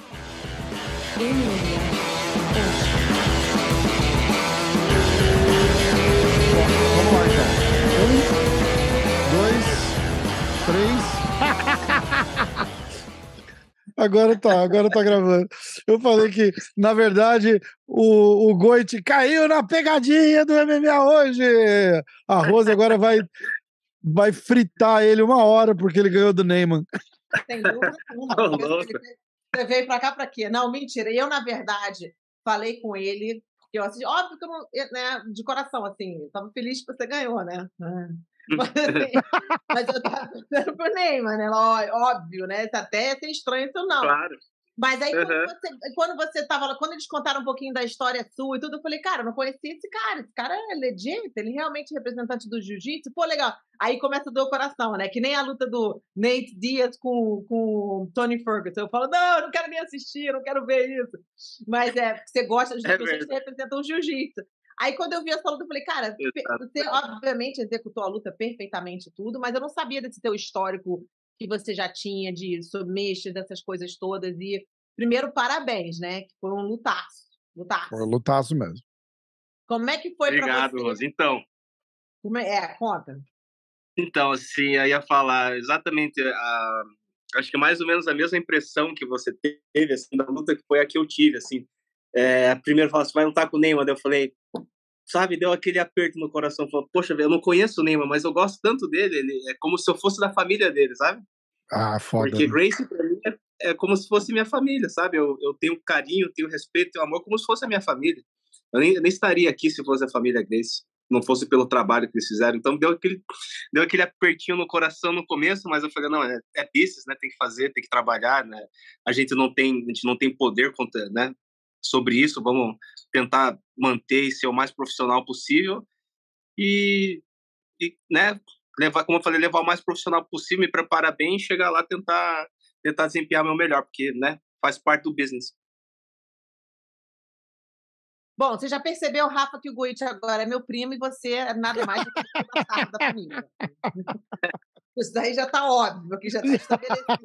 Vamos lá, então. 1, 2, 3. Agora tá gravando. Eu falei que, na verdade, o Goiti caiu na pegadinha do MMA hoje. A Rose agora vai fritar ele 1 hora, porque ele ganhou do Neiman. Sem dúvida nenhuma. Você veio pra cá pra quê? Não, mentira. Eu, na verdade, falei com ele, porque eu assisti, óbvio que eu não, né, de coração, assim, eu tava feliz que você ganhou, né? Mas, assim, mas eu tava pensando pro Neymar, né? Óbvio, né? Até é estranho isso, não. Claro. Mas aí, quando eles contaram um pouquinho da história sua e tudo, eu falei, cara, eu não conhecia esse cara é legítimo, ele realmente é representante do jiu-jitsu, pô, legal. Aí começa a doer o coração, né? Que nem a luta do Nate Diaz com Tony Ferguson. Eu falo, não, não quero nem assistir, não quero ver isso. Mas é, você gosta de pessoas que representam o jiu-jitsu. Aí quando eu vi essa luta, eu falei, cara, você obviamente executou a luta perfeitamente tudo, mas eu não sabia desse teu histórico que você já tinha de submission, dessas coisas todas. E primeiro, parabéns, né? Que foi um lutaço. Foi um lutaço mesmo. Como é que foi pra você? Obrigado, Rose. Então... conta. Então, assim, eu ia falar exatamente... acho que mais ou menos a mesma impressão que você teve, assim, da luta que foi a que eu tive, assim. Primeiro, falou assim, vai lutar com o Neymar. Eu falei... Sabe, deu aquele aperto no coração, falou, poxa, eu não conheço o Neymar, mas eu gosto tanto dele, ele é como se eu fosse da família dele, sabe? Ah, foda. Porque Gracie, pra mim, é como se fosse minha família, sabe? Eu tenho carinho, tenho respeito, tenho amor, como se fosse a minha família. Eu nem estaria aqui se fosse a família Gracie, não fosse pelo trabalho que eles fizeram. Então, deu aquele apertinho no coração no começo, mas eu falei, não, é business, né? Tem que fazer, tem que trabalhar, né? A gente não tem poder contra, né? Sobre isso, vamos tentar manter e ser o mais profissional possível e né, levar, como eu falei, levar o mais profissional possível, me preparar bem, chegar lá, tentar desempenhar meu melhor, porque, né, faz parte do business. Bom, você já percebeu, Rafa, que o Goiti agora é meu primo e você é nada mais do que o da família. Isso daí já tá óbvio, que já tá estabelecido.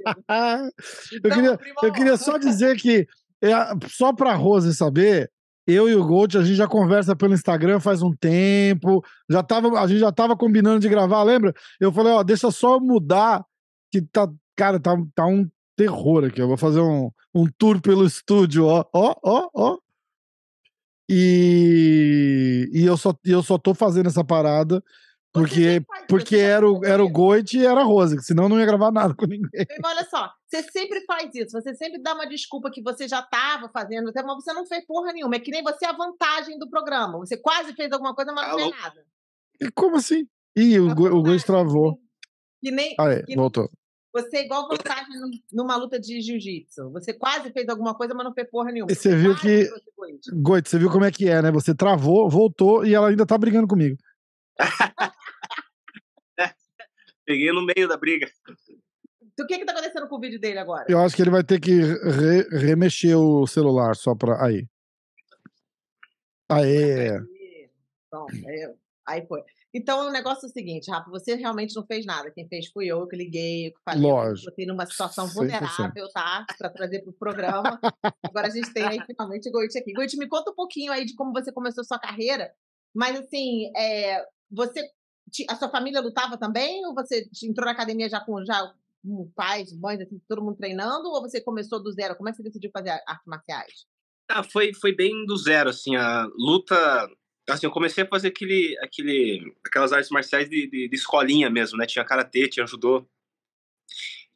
Então, eu queria só dizer que só pra Rose saber, eu e o Goiti, a gente já conversa pelo Instagram faz um tempo, a gente já tava combinando de gravar, lembra? Eu falei, ó, deixa só mudar, que tá, cara, tá um terror aqui, eu vou fazer um tour pelo estúdio, ó. E eu só tô fazendo essa parada porque era o Goiti e era a Rose, senão não ia gravar nada com ninguém. Olha só, você sempre faz isso, você sempre dá uma desculpa que você já estava fazendo, mas você não fez porra nenhuma, é que nem você a vantagem do programa, você quase fez alguma coisa, mas não fez nada. E como assim? Ih, o Goiti travou. Que nem voltou. Você é igual vantagem numa luta de jiu-jitsu. Você quase fez alguma coisa, mas não fez porra nenhuma. E você viu que... Goiti, você viu como é que é, né? Você travou, voltou e ela ainda tá brigando comigo. Peguei no meio da briga. Então, o que tá acontecendo com o vídeo dele agora? Eu acho que ele vai ter que remexer o celular só pra... Aí. Aê! Pronto, aí foi. Então, o negócio é o seguinte, Rafa, você realmente não fez nada. Quem fez fui eu, que liguei, que falei. Lógico. Botei numa situação vulnerável, tá? Pra trazer pro programa. Agora a gente tem aí, finalmente, o Goiti aqui. Goiti, me conta um pouquinho aí de como você começou sua carreira. Mas, assim, a sua família lutava também? Ou você entrou na academia já com pais, mães, assim, todo mundo treinando? Ou você começou do zero? Como é que você decidiu fazer artes marciais? Ah, foi bem do zero, assim, a luta... Assim, eu comecei a fazer aquelas artes marciais de escolinha mesmo, né? Tinha karatê, tinha judô.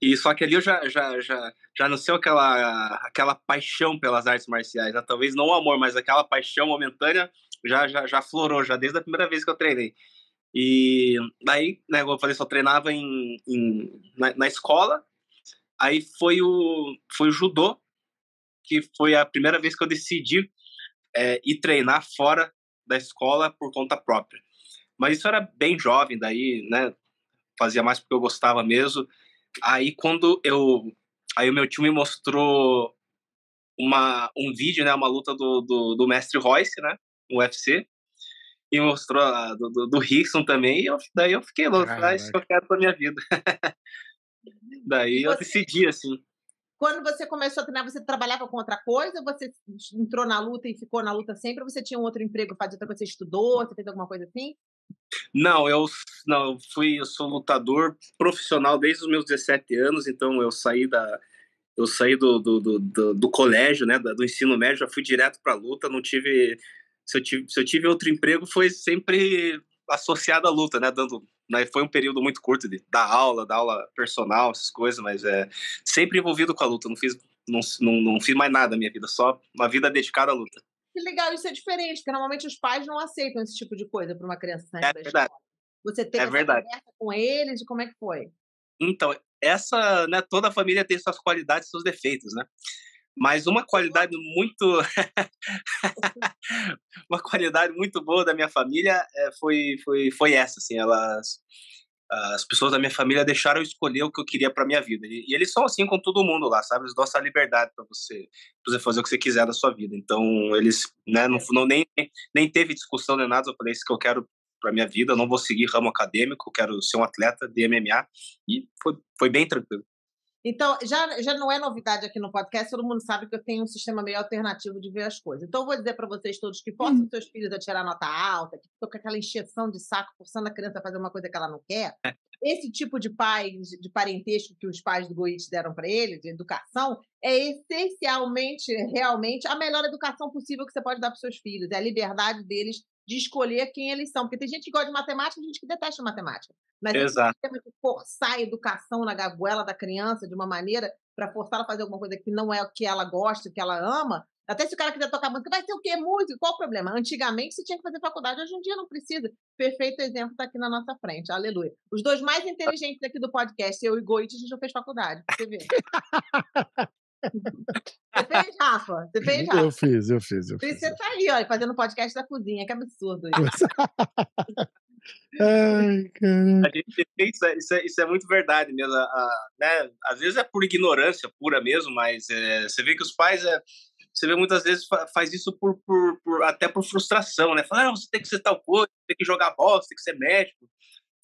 E só que ali eu já nasceu aquela paixão pelas artes marciais, né? Talvez não o amor, mas aquela paixão momentânea já florou, já desde a primeira vez que eu treinei. E daí, né, como eu falei, só treinava na escola. Aí foi o judô, que foi a primeira vez que eu decidi ir treinar fora da escola por conta própria. Mas isso era bem jovem, daí, né, fazia mais porque eu gostava mesmo. Aí quando aí o meu tio me mostrou um vídeo, né, uma luta do mestre Royce, né, no UFC. E mostrou do Rickson também, e daí eu fiquei louco, isso que eu quero pra minha vida. Daí eu decidi, assim. Quando você começou a treinar, você trabalhava com outra coisa? Você entrou na luta e ficou na luta sempre? Ou você tinha um outro emprego, fazia outra coisa? Você estudou? Você fez alguma coisa assim? Não, eu sou lutador profissional desde os meus 17 anos, então eu saí do colégio, né, do ensino médio, já fui direto para a luta, não tive se eu tive outro emprego foi sempre associado à luta, né, dando, né, foi um período muito curto de dar aula personal, essas coisas, mas é sempre envolvido com a luta, não fiz mais nada na minha vida, só uma vida dedicada à luta. Que legal, isso é diferente, porque normalmente os pais não aceitam esse tipo de coisa para uma criança saindo da escola. Você teve essa conversa com eles, como é que foi? Então, essa, né, toda a família tem suas qualidades, seus defeitos, né? Mas uma qualidade muito uma qualidade muito boa da minha família foi essa, assim, as pessoas da minha família deixaram eu escolher o que eu queria para minha vida. E eles são assim com todo mundo lá, sabe? Eles dão essa liberdade para você fazer o que você quiser da sua vida. Então, eles, né, nem teve discussão nem nada. Eu falei, isso que eu quero para minha vida, eu não vou seguir ramo acadêmico, eu quero ser um atleta de MMA. E foi bem tranquilo. Então, já não é novidade aqui no podcast, todo mundo sabe que eu tenho um sistema meio alternativo de ver as coisas. Então, eu vou dizer para vocês todos que forçam seus filhos a tirar nota alta, que ficam com aquela encheção de saco, forçando a criança a fazer uma coisa que ela não quer. Esse tipo de pai, de parentesco que os pais do Goiti deram para ele, de educação, é essencialmente, realmente, a melhor educação possível que você pode dar para seus filhos. É a liberdade deles de escolher quem eles são. Porque tem gente que gosta de matemática e gente que detesta matemática. Mas exato. Tem que forçar a educação na gaguela da criança de uma maneira para forçar ela a fazer alguma coisa que não é o que ela gosta, o que ela ama. Até se o cara quiser tocar música, vai ser o quê? Música? Qual o problema? Antigamente você tinha que fazer faculdade, hoje em dia não precisa. Perfeito exemplo está aqui na nossa frente, aleluia. Os dois mais inteligentes aqui do podcast, eu e Goiti, a gente já fez faculdade, você vê. Você fez, Rafa? Você fez, Rafa? Eu fiz. Você tá aí, olha, fazendo podcast da cozinha, que absurdo isso. Ai, caramba. Isso é muito verdade mesmo. Né? Às vezes é por ignorância pura mesmo, mas você vê que os pais, você vê muitas vezes faz isso até por frustração, né? Fala, ah, você tem que ser tal coisa, tem que jogar bola, tem que ser médico.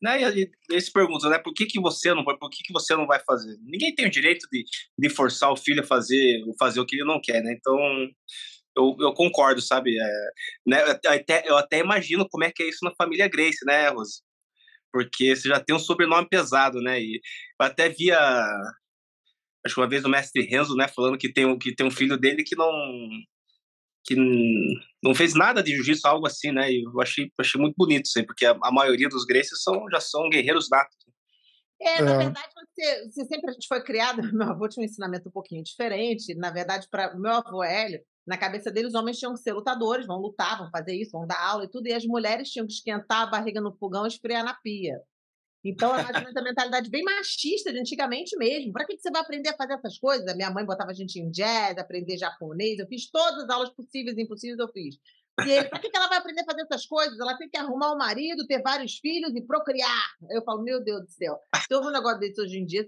Né? E eles perguntam, né? Por que você não vai fazer? Ninguém tem o direito de forçar o filho a fazer o que ele não quer, né? Então, eu concordo, sabe? Né? Eu até imagino como é que é isso na família Gracie, né, Rose? Porque você já tem um sobrenome pesado, né? E eu até via, acho que uma vez o mestre Renzo, né, falando que tem um filho dele que não fez nada de jiu-jitsu, algo assim, né? E eu achei muito bonito isso aí, porque a maioria dos Gracies já são guerreiros natos. Na verdade, você sempre, a gente foi criado, meu avô tinha um ensinamento um pouquinho diferente, na verdade, para o meu avô Hélio, na cabeça dele, os homens tinham que ser lutadores, vão lutar, vão fazer isso, vão dar aula e tudo, e as mulheres tinham que esquentar a barriga no fogão e esfriar na pia. Então, a mentalidade bem machista de antigamente mesmo. Para que você vai aprender a fazer essas coisas? A minha mãe botava a gente em jazz, aprender japonês. Eu fiz todas as aulas possíveis e impossíveis, eu fiz. E ele, para que ela vai aprender a fazer essas coisas? Ela tem que arrumar um marido, ter vários filhos e procriar. Eu falo, meu Deus do céu. Se houve um negócio desse hoje em dia,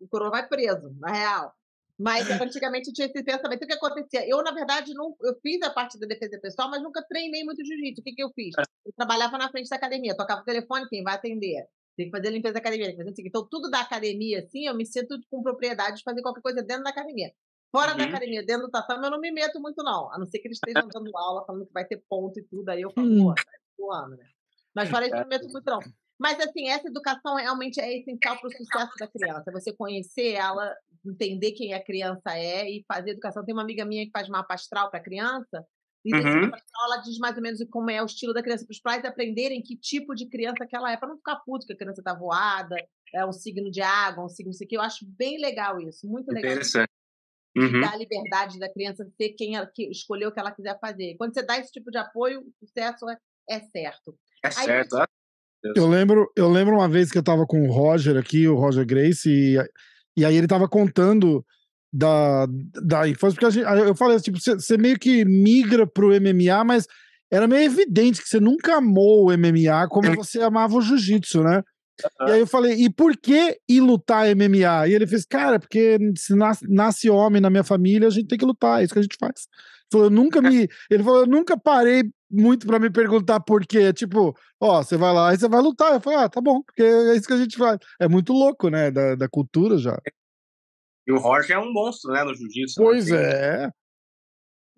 o coroa vai preso, na real. Mas antigamente tinha esse pensamento. O que acontecia? Eu, na verdade, eu fiz a parte da defesa pessoal, mas nunca treinei muito jiu-jitsu. O que eu fiz? Eu trabalhava na frente da academia, tocava o telefone, quem vai atender? Tem que fazer a limpeza da academia, tem que fazer assim. Então, tudo da academia, assim, eu me sinto com propriedade de fazer qualquer coisa dentro da academia. Fora da academia, dentro do tatame, eu não me meto muito, não. A não ser que eles estejam dando aula, falando que vai ter ponto e tudo, aí eu falo, pô, tá voando, né? Mas fora isso, eu não me meto muito, não. Mas, assim, essa educação realmente é essencial para o sucesso da criança. Você conhecer ela, entender quem a criança é e fazer educação. Tem uma amiga minha que faz mapa astral para a criança, e ela diz mais ou menos como é o estilo da criança, para os pais aprenderem que tipo de criança que ela é, para não ficar puto que a criança tá voada, é um signo de água, um signo isso aqui. Eu acho bem legal isso, muito legal. Interessante. Dar a liberdade da criança ser quem ela escolheu o que ela quiser fazer. Quando você dá esse tipo de apoio, o sucesso é certo. É certo, ó. Eu lembro uma vez que eu tava com o Roger aqui, o Roger Gracie, e aí ele tava contando da infância, porque eu falei assim, tipo, você meio que migra pro MMA, mas era meio evidente que você nunca amou o MMA como você amava o jiu-jitsu, né? E aí eu falei, e por que ir lutar MMA? E ele fez, cara, porque se nasce homem na minha família, a gente tem que lutar, é isso que a gente faz. Ele falou, eu nunca parei muito pra me perguntar por quê. Tipo, ó, você vai lá e você vai lutar. Eu falei, ah, tá bom, porque é isso que a gente faz. É muito louco, né, da cultura já. E o Roger é um monstro, né, no jiu-jitsu. Pois é.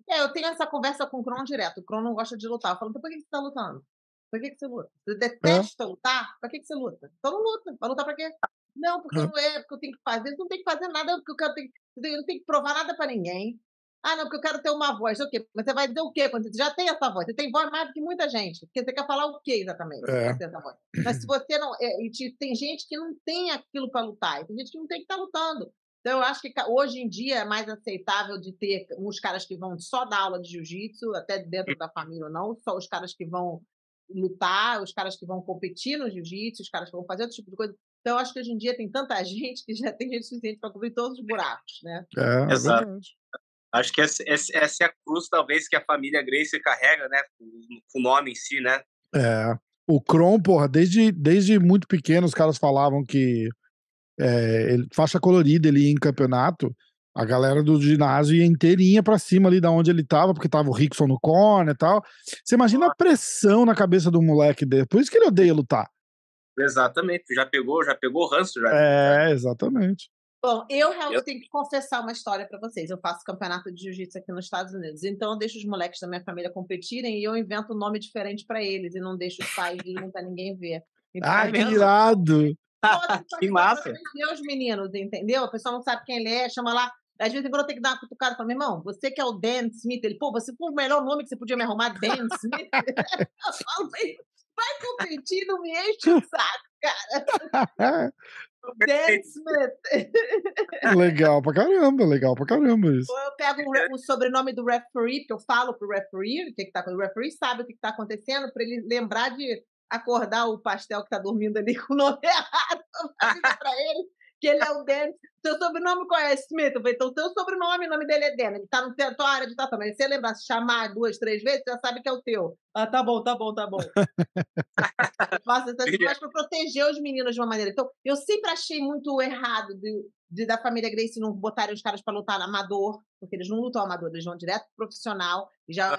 É, eu tenho essa conversa com o Cron direto. O Cron não gosta de lutar. Eu falo, então por que você tá lutando? Por que você luta? Você detesta lutar? Pra que você luta? Então não luta. Vai lutar pra quê? Não, porque não é, porque eu tenho que fazer. Você não tem que fazer nada, porque eu quero ter... eu não tenho que provar nada pra ninguém. Ah, não, porque eu quero ter uma voz. O quê? Mas você vai dizer o quê? Quando você já tem essa voz. Você tem voz mais do que muita gente. Porque você quer falar o quê, exatamente? É. Essa voz. Mas se você não... tem gente que não tem aquilo pra lutar. E tem gente que não tem que estar lutando. Então, eu acho que hoje em dia é mais aceitável de ter uns caras que vão só dar aula de jiu-jitsu, até dentro da família ou não, só os caras que vão lutar, os caras que vão competir no jiu-jitsu, os caras que vão fazer outro tipo de coisa. Então, eu acho que hoje em dia tem tanta gente que já tem gente suficiente para cobrir todos os buracos, né? É, exato. Verdade. Acho que essa é a cruz, talvez, que a família Gracie carrega, né? Com o nome em si, né? É. O Cron, porra, desde muito pequeno os caras falavam que faixa colorida, ele ia em campeonato, a galera do ginásio ia inteirinha pra cima ali da onde ele tava, porque tava o Rickson no corner e tal. Você imagina a pressão na cabeça do moleque dele, por isso que ele odeia lutar. Exatamente, já pegou o ranço já. É, exatamente. Bom, eu realmente tenho que confessar uma história pra vocês. Eu faço campeonato de jiu-jitsu aqui nos Estados Unidos, então eu deixo os moleques da minha família competirem e eu invento um nome diferente pra eles e não deixo os pais virem pra ninguém ver. Então, ai, que irado! Que massa! Os meninos, entendeu? A pessoa não sabe quem ele é, chama lá. Às vezes eu tenho que dar uma cutucada e falar, meu irmão, você que é o Dan Smith. Ele, pô, você foi o melhor nome que você podia me arrumar, Dan Smith. Eu falo, vai competir, não me enche o saco, cara. Dan Smith. Legal pra caramba isso. Eu pego o sobrenome do referee, que eu falo pro referee, o que tá acontecendo. O referee sabe o que tá acontecendo, pra ele lembrar de acordar o pastel que tá dormindo ali com o nome errado, pra ele que ele é o Dan. Seu sobrenome qual é? Smith. Eu falei, então seu sobrenome, o nome dele é Dan, ele tá no teu área de tratamento, se você lembrar, se chamar 2, 3 vezes, já sabe que é o teu. Ah, tá bom. Nossa, eu acho que eu proteger os meninos de uma maneira, então eu sempre achei muito errado da família Gracie não botarem os caras pra lutar amador, porque eles não lutam amador, eles vão direto pro profissional, já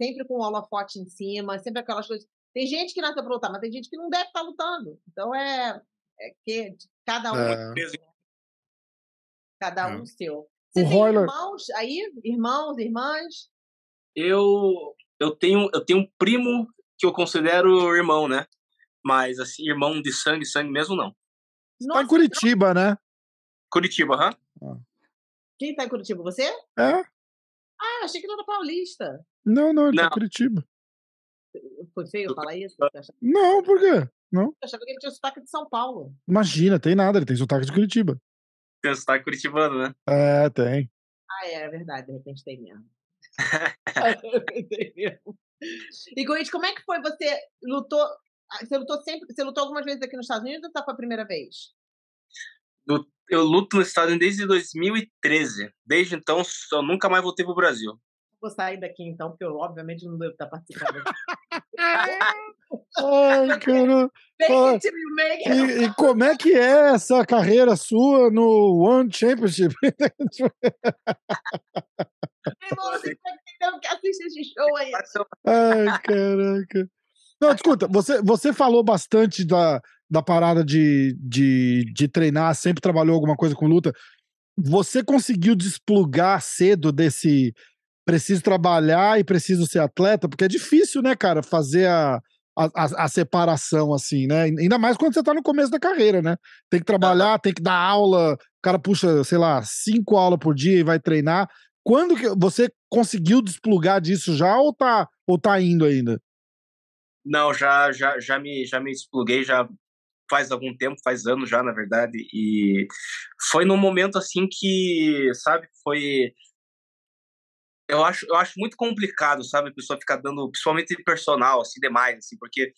sempre com o holofote em cima, sempre aquelas coisas. Tem gente que nasceu pra lutar, mas tem gente que não deve estar lutando. Então é que cada um cada um seu. Você tem irmãos aí? Irmãos, irmãs? Eu tenho um primo que eu considero irmão, né? Mas assim, irmão de sangue mesmo, não. Nossa, tá em Curitiba, né? Curitiba, Quem tá em Curitiba? Você? É. Ah, eu achei que não era paulista. Não, ele tá em Curitiba. Foi feio falar isso? Não, por quê? Não. Eu achava que ele tinha o sotaque de São Paulo. Imagina, tem nada, ele tem sotaque de Curitiba. Tem o sotaque curitibano, né? É, tem. Ah, é verdade, de repente tem mesmo. E, Goiti, como é que foi? Você lutou algumas vezes aqui nos Estados Unidos ou tá foi a primeira vez? Eu luto nos Estados Unidos desde 2013. Desde então, eu nunca mais voltei pro Brasil. Vou sair daqui então, porque eu obviamente não devo estar participando. Ai, cara. E como é que é essa carreira sua no One Championship? Você que assiste esse show aí. Ai, caraca. Não, escuta, você falou bastante da parada de treinar, sempre trabalhou alguma coisa com luta. Você conseguiu desplugar cedo desse... preciso trabalhar e preciso ser atleta, porque é difícil, né, cara, fazer a separação, assim, né? Ainda mais quando você tá no começo da carreira, né? Tem que trabalhar, tem que dar aula, o cara puxa, sei lá, 5 aulas por dia e vai treinar. Quando que você conseguiu desplugar disso já ou tá indo ainda? Não, já me despluguei, já faz algum tempo, faz anos já, na verdade, e foi num momento, assim, que, sabe, foi... Eu acho muito complicado, sabe, a pessoa ficar dando, principalmente personal, assim, demais, assim, porque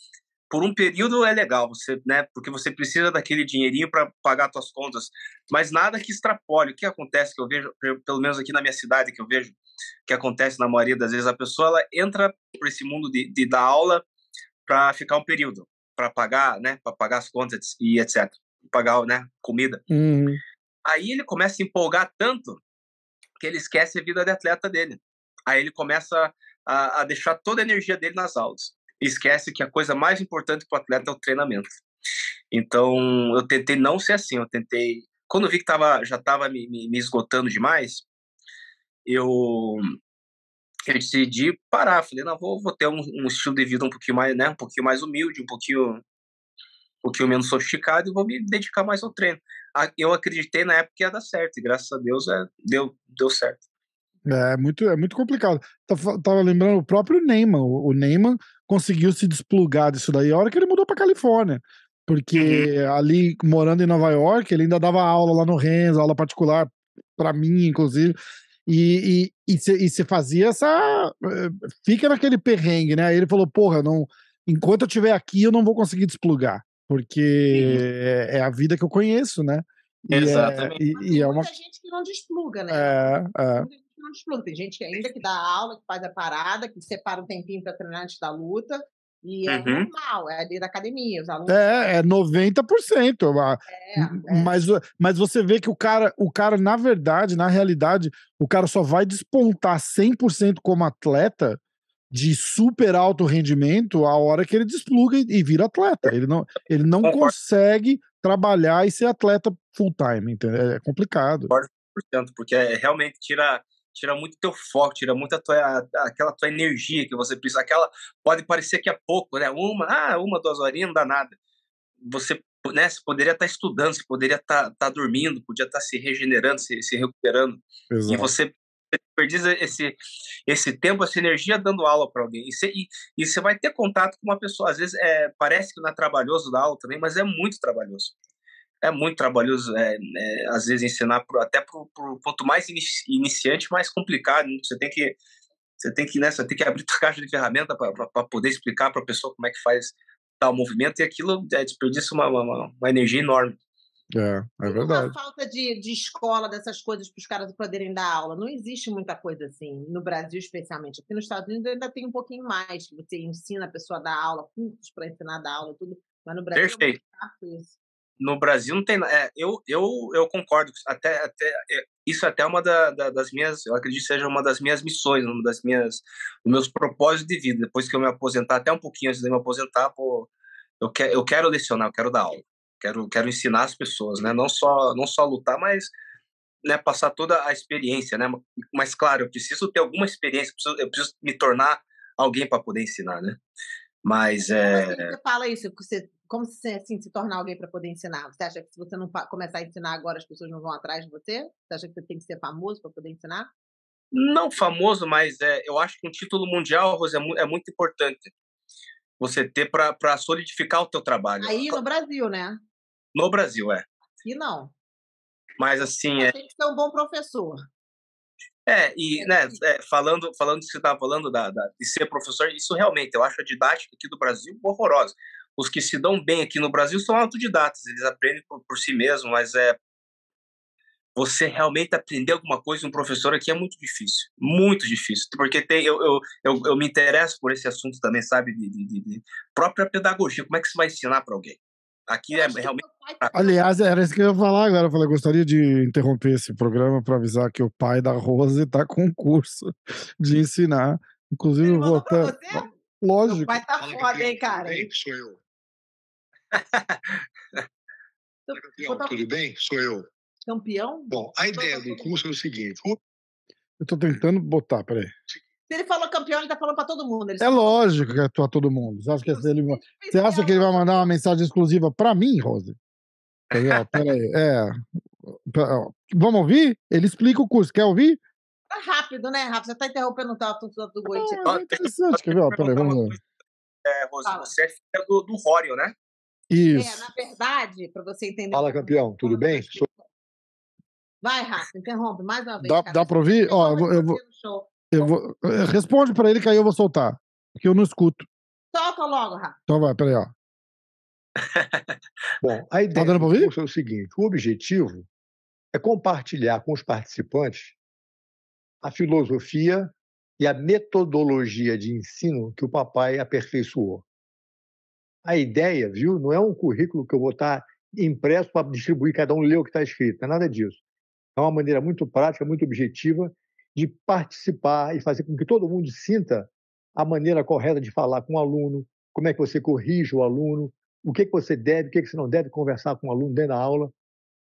por um período é legal, você, né, porque você precisa daquele dinheirinho para pagar suas contas, mas nada que extrapole. O que acontece, que eu vejo, pelo menos aqui na minha cidade, que eu vejo que acontece na maioria das vezes, a pessoa, ela entra para esse mundo de dar aula para ficar um período, para pagar, né, para pagar as contas e etc, pagar, né, comida. Aí ele começa a empolgar tanto que ele esquece a vida de atleta dele. Aí ele começa a deixar toda a energia dele nas aulas. Esquece que a coisa mais importante para o atleta é o treinamento. Então, eu tentei não ser assim. Eu tentei quando eu vi que já estava me esgotando demais, eu decidi parar. Falei, não, vou ter um estilo de vida um pouquinho mais, né, um pouquinho mais humilde, um pouquinho menos sofisticado, e vou me dedicar mais ao treino. Eu acreditei na época que ia dar certo, e graças a Deus deu certo. É muito complicado. Tava lembrando o próprio Neiman. O Neiman conseguiu se desplugar disso daí a hora que ele mudou pra Califórnia. Porque ali, morando em Nova York, ele ainda dava aula lá no Renzo, aula particular pra mim, inclusive. E você fazia essa... Fica naquele perrengue, né? Aí ele falou, porra, não, enquanto eu estiver aqui, eu não vou conseguir desplugar. Porque é a vida que eu conheço, né? Exatamente. Tem muita gente que não despluga, né? Tem gente que ainda que dá aula, que faz a parada, que separa um tempinho para treinar antes da luta, e é normal, é ali da academia, os alunos... É 90%. Mas você vê que o cara, na verdade, na realidade, o cara só vai despontar 100% como atleta de super alto rendimento a hora que ele despluga e vira atleta. Ele não consegue trabalhar e ser atleta full-time, entendeu? É complicado. 100%, porque realmente tira muito teu foco, tira muito aquela tua energia que você precisa. Aquela pode parecer que é pouco, né? Uma, 2 horinhas não dá nada. Você, né, você poderia estar estudando, você poderia estar dormindo, podia estar se regenerando, se recuperando. Exato. E você perdiz esse tempo, essa energia dando aula para alguém. E você vai ter contato com uma pessoa. Às vezes parece que não é trabalhoso dar aula também, mas é muito trabalhoso. É muito trabalhoso, às vezes, ensinar até pro quanto mais iniciante, mais complicado. Você tem que abrir tua caixa de ferramenta para poder explicar para a pessoa como é que faz tal movimento, e aquilo desperdiça uma energia enorme. É verdade. Uma falta de escola dessas coisas para os caras poderem dar aula. Não existe muita coisa assim, no Brasil especialmente. Aqui nos Estados Unidos ainda tem um pouquinho mais. Você ensina a pessoa a dar aula, cursos para ensinar a dar aula, tudo. Mas no Brasil é muito fácil isso. No Brasil não tem... Eu concordo. Isso até é uma das minhas... Eu acredito que seja uma das minhas missões, dos meus propósitos de vida. Depois que eu me aposentar, até um pouquinho antes de me aposentar, pô, eu quero lecionar, eu quero dar aula. Quero ensinar as pessoas, né? Não só lutar, mas, né, passar toda a experiência, né? Mas, claro, eu preciso ter alguma experiência, eu preciso me tornar alguém para poder ensinar, né? Mas... Você fala isso, porque você... Como se tornar alguém para poder ensinar? Você acha que se você não começar a ensinar agora, as pessoas não vão atrás de você? Você acha que você tem que ser famoso para poder ensinar? Não famoso, mas eu acho que um título mundial, Rose, é muito importante você ter para solidificar o teu trabalho. Aí no Brasil, né? No Brasil, Aqui não. Mas assim... Tem que ser um bom professor. Falando que você estava falando de ser professor, isso realmente, eu acho a didática aqui do Brasil horrorosa. Os que se dão bem aqui no Brasil são autodidatas, eles aprendem por si mesmos, mas você realmente aprender alguma coisa de um professor aqui é muito difícil, porque eu me interesso por esse assunto também, sabe, de própria pedagogia, como é que você vai ensinar para alguém? Aqui é realmente... Aliás, era isso que eu ia falar agora. Eu falei, gostaria de interromper esse programa para avisar que o pai da Rose está com um curso de ensinar, inclusive eu vou até... Lógico. O pai tá foda, hein, cara? Tudo bem? Sou eu. Campeão, tudo bem? Sou eu. Campeão? Bom, a ideia do curso é o seguinte... Eu tô tentando botar, peraí. Se ele falou campeão, ele tá falando pra todo mundo. É lógico que é pra todo mundo. Você acha que ele vai mandar uma mensagem exclusiva pra mim, Rose? Peraí, Vamos ouvir? Ele explica o curso. Quer ouvir? Tá rápido, né, Rafa? Você tá interrompendo o assunto do Goiti. É interessante, quer ver? Peraí, vamos ver. Rose, você é filha do Rório, né? Isso. Na verdade, pra você entender... Fala, campeão, tudo bem? Vai, Rafa, interrompe mais uma vez. Dá pra ouvir? Ó, eu vou... Responde pra ele que aí eu vou soltar. Porque eu não escuto. Solta logo, Rafa. Então vai, peraí, ó. Bom, a ideia do curso é o seguinte. O objetivo é compartilhar com os participantes a filosofia e a metodologia de ensino que o papai aperfeiçoou. A ideia, viu, não é um currículo que eu vou estar impresso para distribuir, cada um lê o que está escrito, não é nada disso. É uma maneira muito prática, muito objetiva de participar e fazer com que todo mundo sinta a maneira correta de falar com o aluno, como é que você corrige o aluno, o que você deve, o que você não deve conversar com o aluno dentro da aula.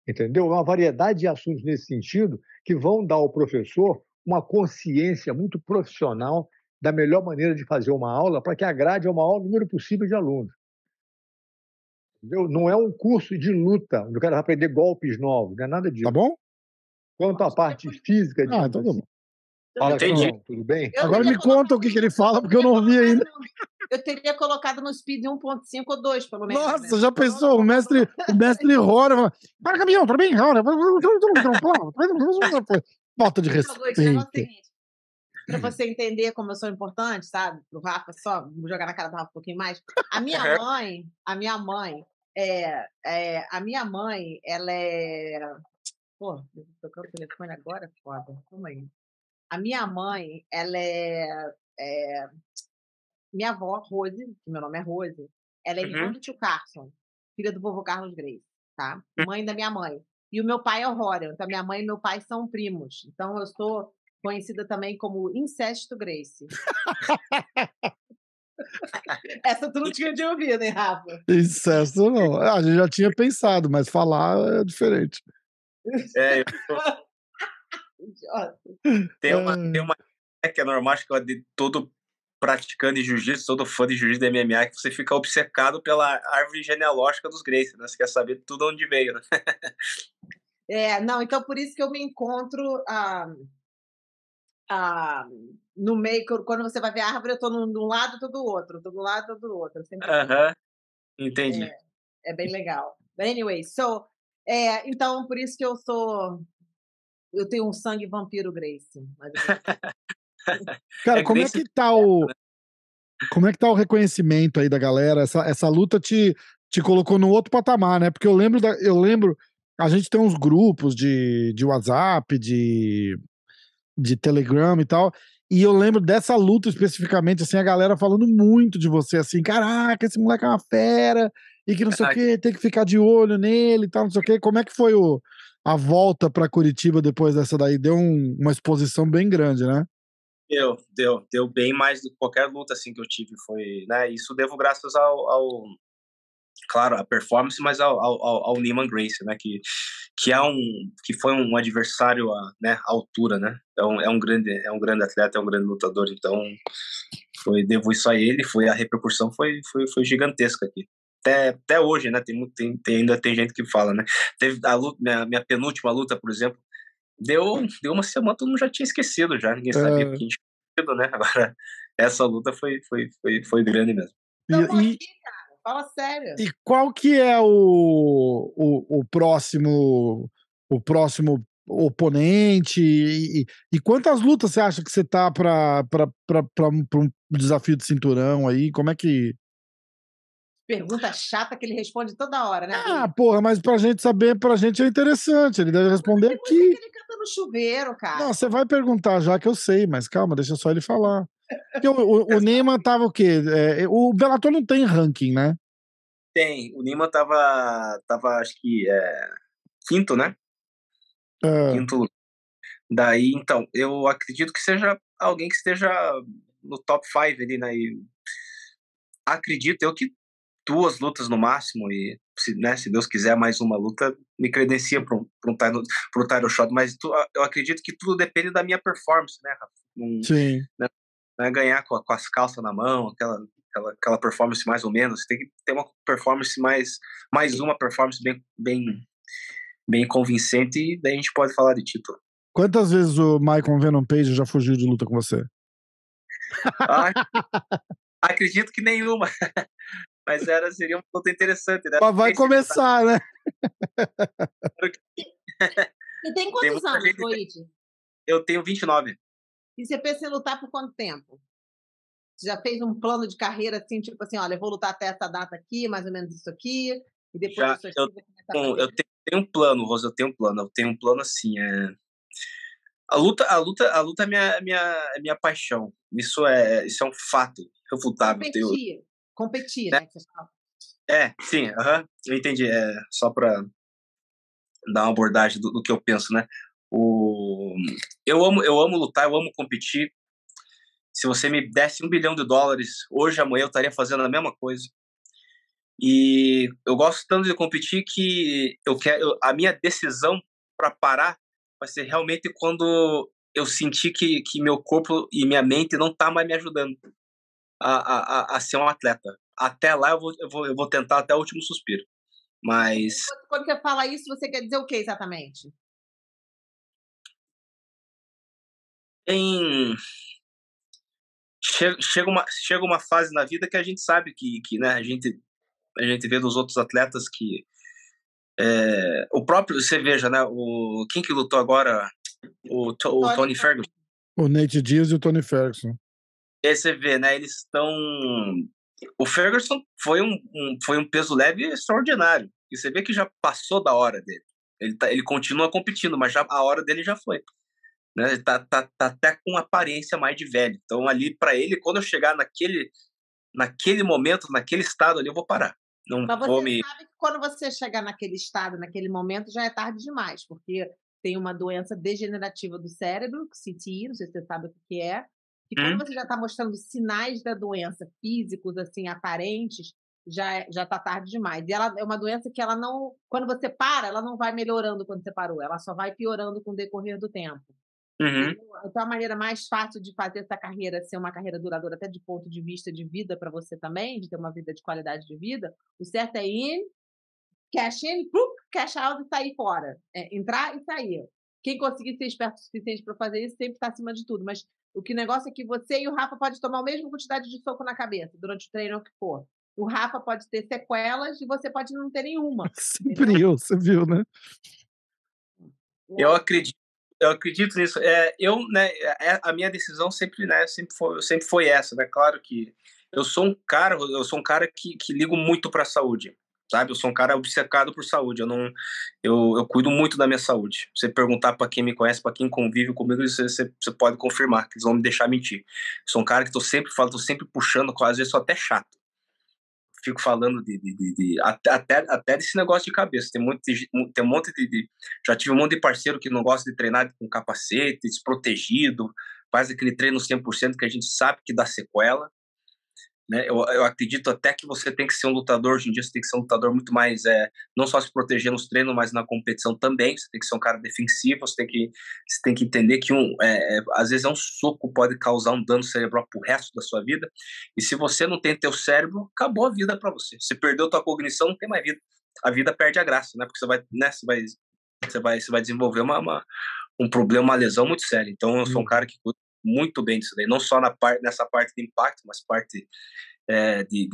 entendeu? Uma variedade de assuntos nesse sentido que vão dar ao professor uma consciência muito profissional da melhor maneira de fazer uma aula para que agrade ao maior número possível de alunos. Entendeu? Não é um curso de luta, onde o cara vai aprender golpes novos, não é nada disso. Tá bom? Quanto à parte física... Ah, tudo bom. Fala, Cron, tudo bem? Agora me conta o que ele fala, porque eu não ouvi ainda. Eu teria colocado no speed 1.5 ou 2, pelo menos. Nossa, né? Já pensou? O mestre Rório... Para, caminhão, tudo bem? Falta de respeito. Para você entender como eu sou importante, sabe? Pro Rafa, só vou jogar na cara do Rafa um pouquinho mais. A minha mãe, ela é... Pô, eu tô tocando o telefone agora, foda. Calma aí. A minha mãe, ela é minha avó, Rose, que meu nome é Rose, ela é irmã do tio Carson, filha do vovô Carlos Gracie, tá? Mãe da minha mãe. E o meu pai é o Rório, então minha mãe e meu pai são primos. Então eu sou conhecida também como Incesto Gracie. Essa tu não tinha de ouvido, hein, Rafa? Incesto não. A gente já tinha pensado, mas falar é diferente. É, eu tô... Tem uma que é normal, acho que é de todo praticando de jiu-jitsu, todo fã de jiu-jitsu da MMA, que você fica obcecado pela árvore genealógica dos Gracie, né? Você quer saber tudo onde veio, né? É, não, então por isso que eu me encontro no meio, quando você vai ver a árvore, eu tô de um lado, tô do outro, tô do lado, tô do outro. Entendi. É bem legal. But anyway, então por isso que eu tenho um sangue vampiro Gracie. Mas... Cara, como é que tá o reconhecimento aí da galera? Essa luta te colocou num outro patamar, né? Porque eu lembro, a gente tem uns grupos de WhatsApp, de Telegram e tal, e eu lembro dessa luta especificamente, assim, a galera falando muito de você, assim, caraca, esse moleque é uma fera, e que não sei o quê, tem que ficar de olho nele e tal, não sei o quê. Como é que foi a volta para Curitiba depois dessa daí? Deu uma exposição bem grande, né? Deu bem mais do que qualquer luta assim que eu tive, foi, né? Isso devo graças ao claro, a performance, mas ao Neiman Gracie, né? Que foi um adversário à altura, né? É um grande atleta, é um grande lutador, então devo isso a ele, a repercussão foi gigantesca aqui. Até hoje, né? Ainda tem gente que fala, né? Teve a luta, minha penúltima luta, por exemplo, deu uma semana, todo mundo já tinha esquecido, já ninguém sabia que tinha esquecido, né? Agora, essa luta foi grande mesmo. Cara, fala sério. E qual que é o próximo oponente? E quantas lutas você acha que você tá para um desafio de cinturão aí? Como é que... Pergunta chata que ele responde toda hora, né? Ah, porra, mas pra gente saber, pra gente é interessante. Ele deve responder aqui. Ele canta no chuveiro, cara. Não, você vai perguntar já que eu sei, mas calma, deixa só ele falar. Porque o Neiman tava o quê? O Bellator não tem ranking, né? Tem. O Neiman tava acho que quinto, né? Quinto. Daí, então, eu acredito que seja alguém que esteja no top 5 ali, né? E acredito eu que 2 lutas no máximo, e se Deus quiser mais uma luta, me credencia para um title shot, mas eu acredito que tudo depende da minha performance, né, Rafa? Sim. Não é ganhar com as calças na mão, aquela performance mais ou menos, tem que ter uma performance mais uma performance bem convincente, e daí a gente pode falar de título. Quantas vezes o Michael Venom Page já fugiu de luta com você? Acredito que nenhuma. Mas seria uma luta interessante, né? Mas vai começar, né? Você tem quantos anos, Goiti? Eu tenho 29. E você pensa em lutar por quanto tempo? Você já fez um plano de carreira, assim, tipo assim, olha, eu vou lutar até essa data aqui, mais ou menos isso aqui, e depois isso aqui vai começar a... Eu tenho um plano, Rose, eu tenho um plano assim, A luta é minha paixão. Isso é um fato refutável. Competir, né? Sim, eu entendi. Só para dar uma abordagem do que eu penso, né? Eu amo lutar, eu amo competir. Se você me desse $1 bilhão hoje, amanhã eu estaria fazendo a mesma coisa. E eu gosto tanto de competir que eu quero, a minha decisão para parar vai ser realmente quando eu sentir que meu corpo e minha mente não tá mais me ajudando a ser um atleta. Até lá eu vou tentar até o último suspiro. Mas... Quando você fala isso, você quer dizer o que exatamente? Chega uma fase na vida que a gente sabe que né, a gente vê dos outros atletas que... o próprio, você veja, né, quem que lutou agora? O Tony Ferguson. O Nate Diaz e o Tony Ferguson. E aí você vê, né, eles estão... O Ferguson foi um peso leve extraordinário. E você vê que já passou da hora dele. Ele continua competindo, mas já, a hora dele já foi. Né? Ele tá até com aparência mais de velho. Então, ali, para ele, quando eu chegar naquele momento, naquele estado ali, eu vou parar. Não, mas você sabe que quando você chegar naquele estado, naquele momento, já é tarde demais, porque tem uma doença degenerativa do cérebro, que CTI, não sei se você sabe o que é. E quando você já está mostrando sinais da doença físicos, assim, aparentes, já está tarde demais. E ela é uma doença que ela não... Quando você para, ela não vai melhorando quando você parou. Ela só vai piorando com o decorrer do tempo. Uhum. Então, a maneira mais fácil de fazer essa carreira ser uma carreira duradoura, até de ponto de vista de vida para você também, de ter uma vida de qualidade de vida, o certo é in, cash out e sair fora. É, entrar e sair. Quem conseguir ser esperto o suficiente para fazer isso sempre está acima de tudo. Mas o que negócio é que você e o Rafa podem tomar a mesma quantidade de soco na cabeça durante o treino que for. O Rafa pode ter sequelas e você pode não ter nenhuma. Sempre eu, você viu, né? Eu acredito nisso. A minha decisão sempre foi essa, né? Claro que eu sou um cara que ligo muito para a saúde, sabe? Eu sou um cara obcecado por saúde. Eu cuido muito da minha saúde. Você perguntar para quem me conhece, para quem convive comigo, você pode confirmar que eles vão me deixar mentir. Eu sou um cara que tô sempre puxando, às vezes sou até chato. Fico falando até desse negócio de cabeça. Já tive um monte de parceiro que não gosta de treinar com capacete, desprotegido, faz aquele treino 100% que a gente sabe que dá sequela. Né? Eu acredito até que você tem que ser um lutador, hoje em dia você tem que ser um lutador muito mais, não só se proteger nos treinos, mas na competição também. Você tem que ser um cara defensivo, você tem que entender que às vezes um soco pode causar um dano cerebral pro resto da sua vida, e se você não tem teu cérebro, acabou a vida pra você. Você perdeu tua cognição, não tem mais vida. A vida perde a graça, né? Porque você vai desenvolver um problema, uma lesão muito séria. Então eu sou um cara que muito bem disso daí, não só nessa parte de impacto, mas parte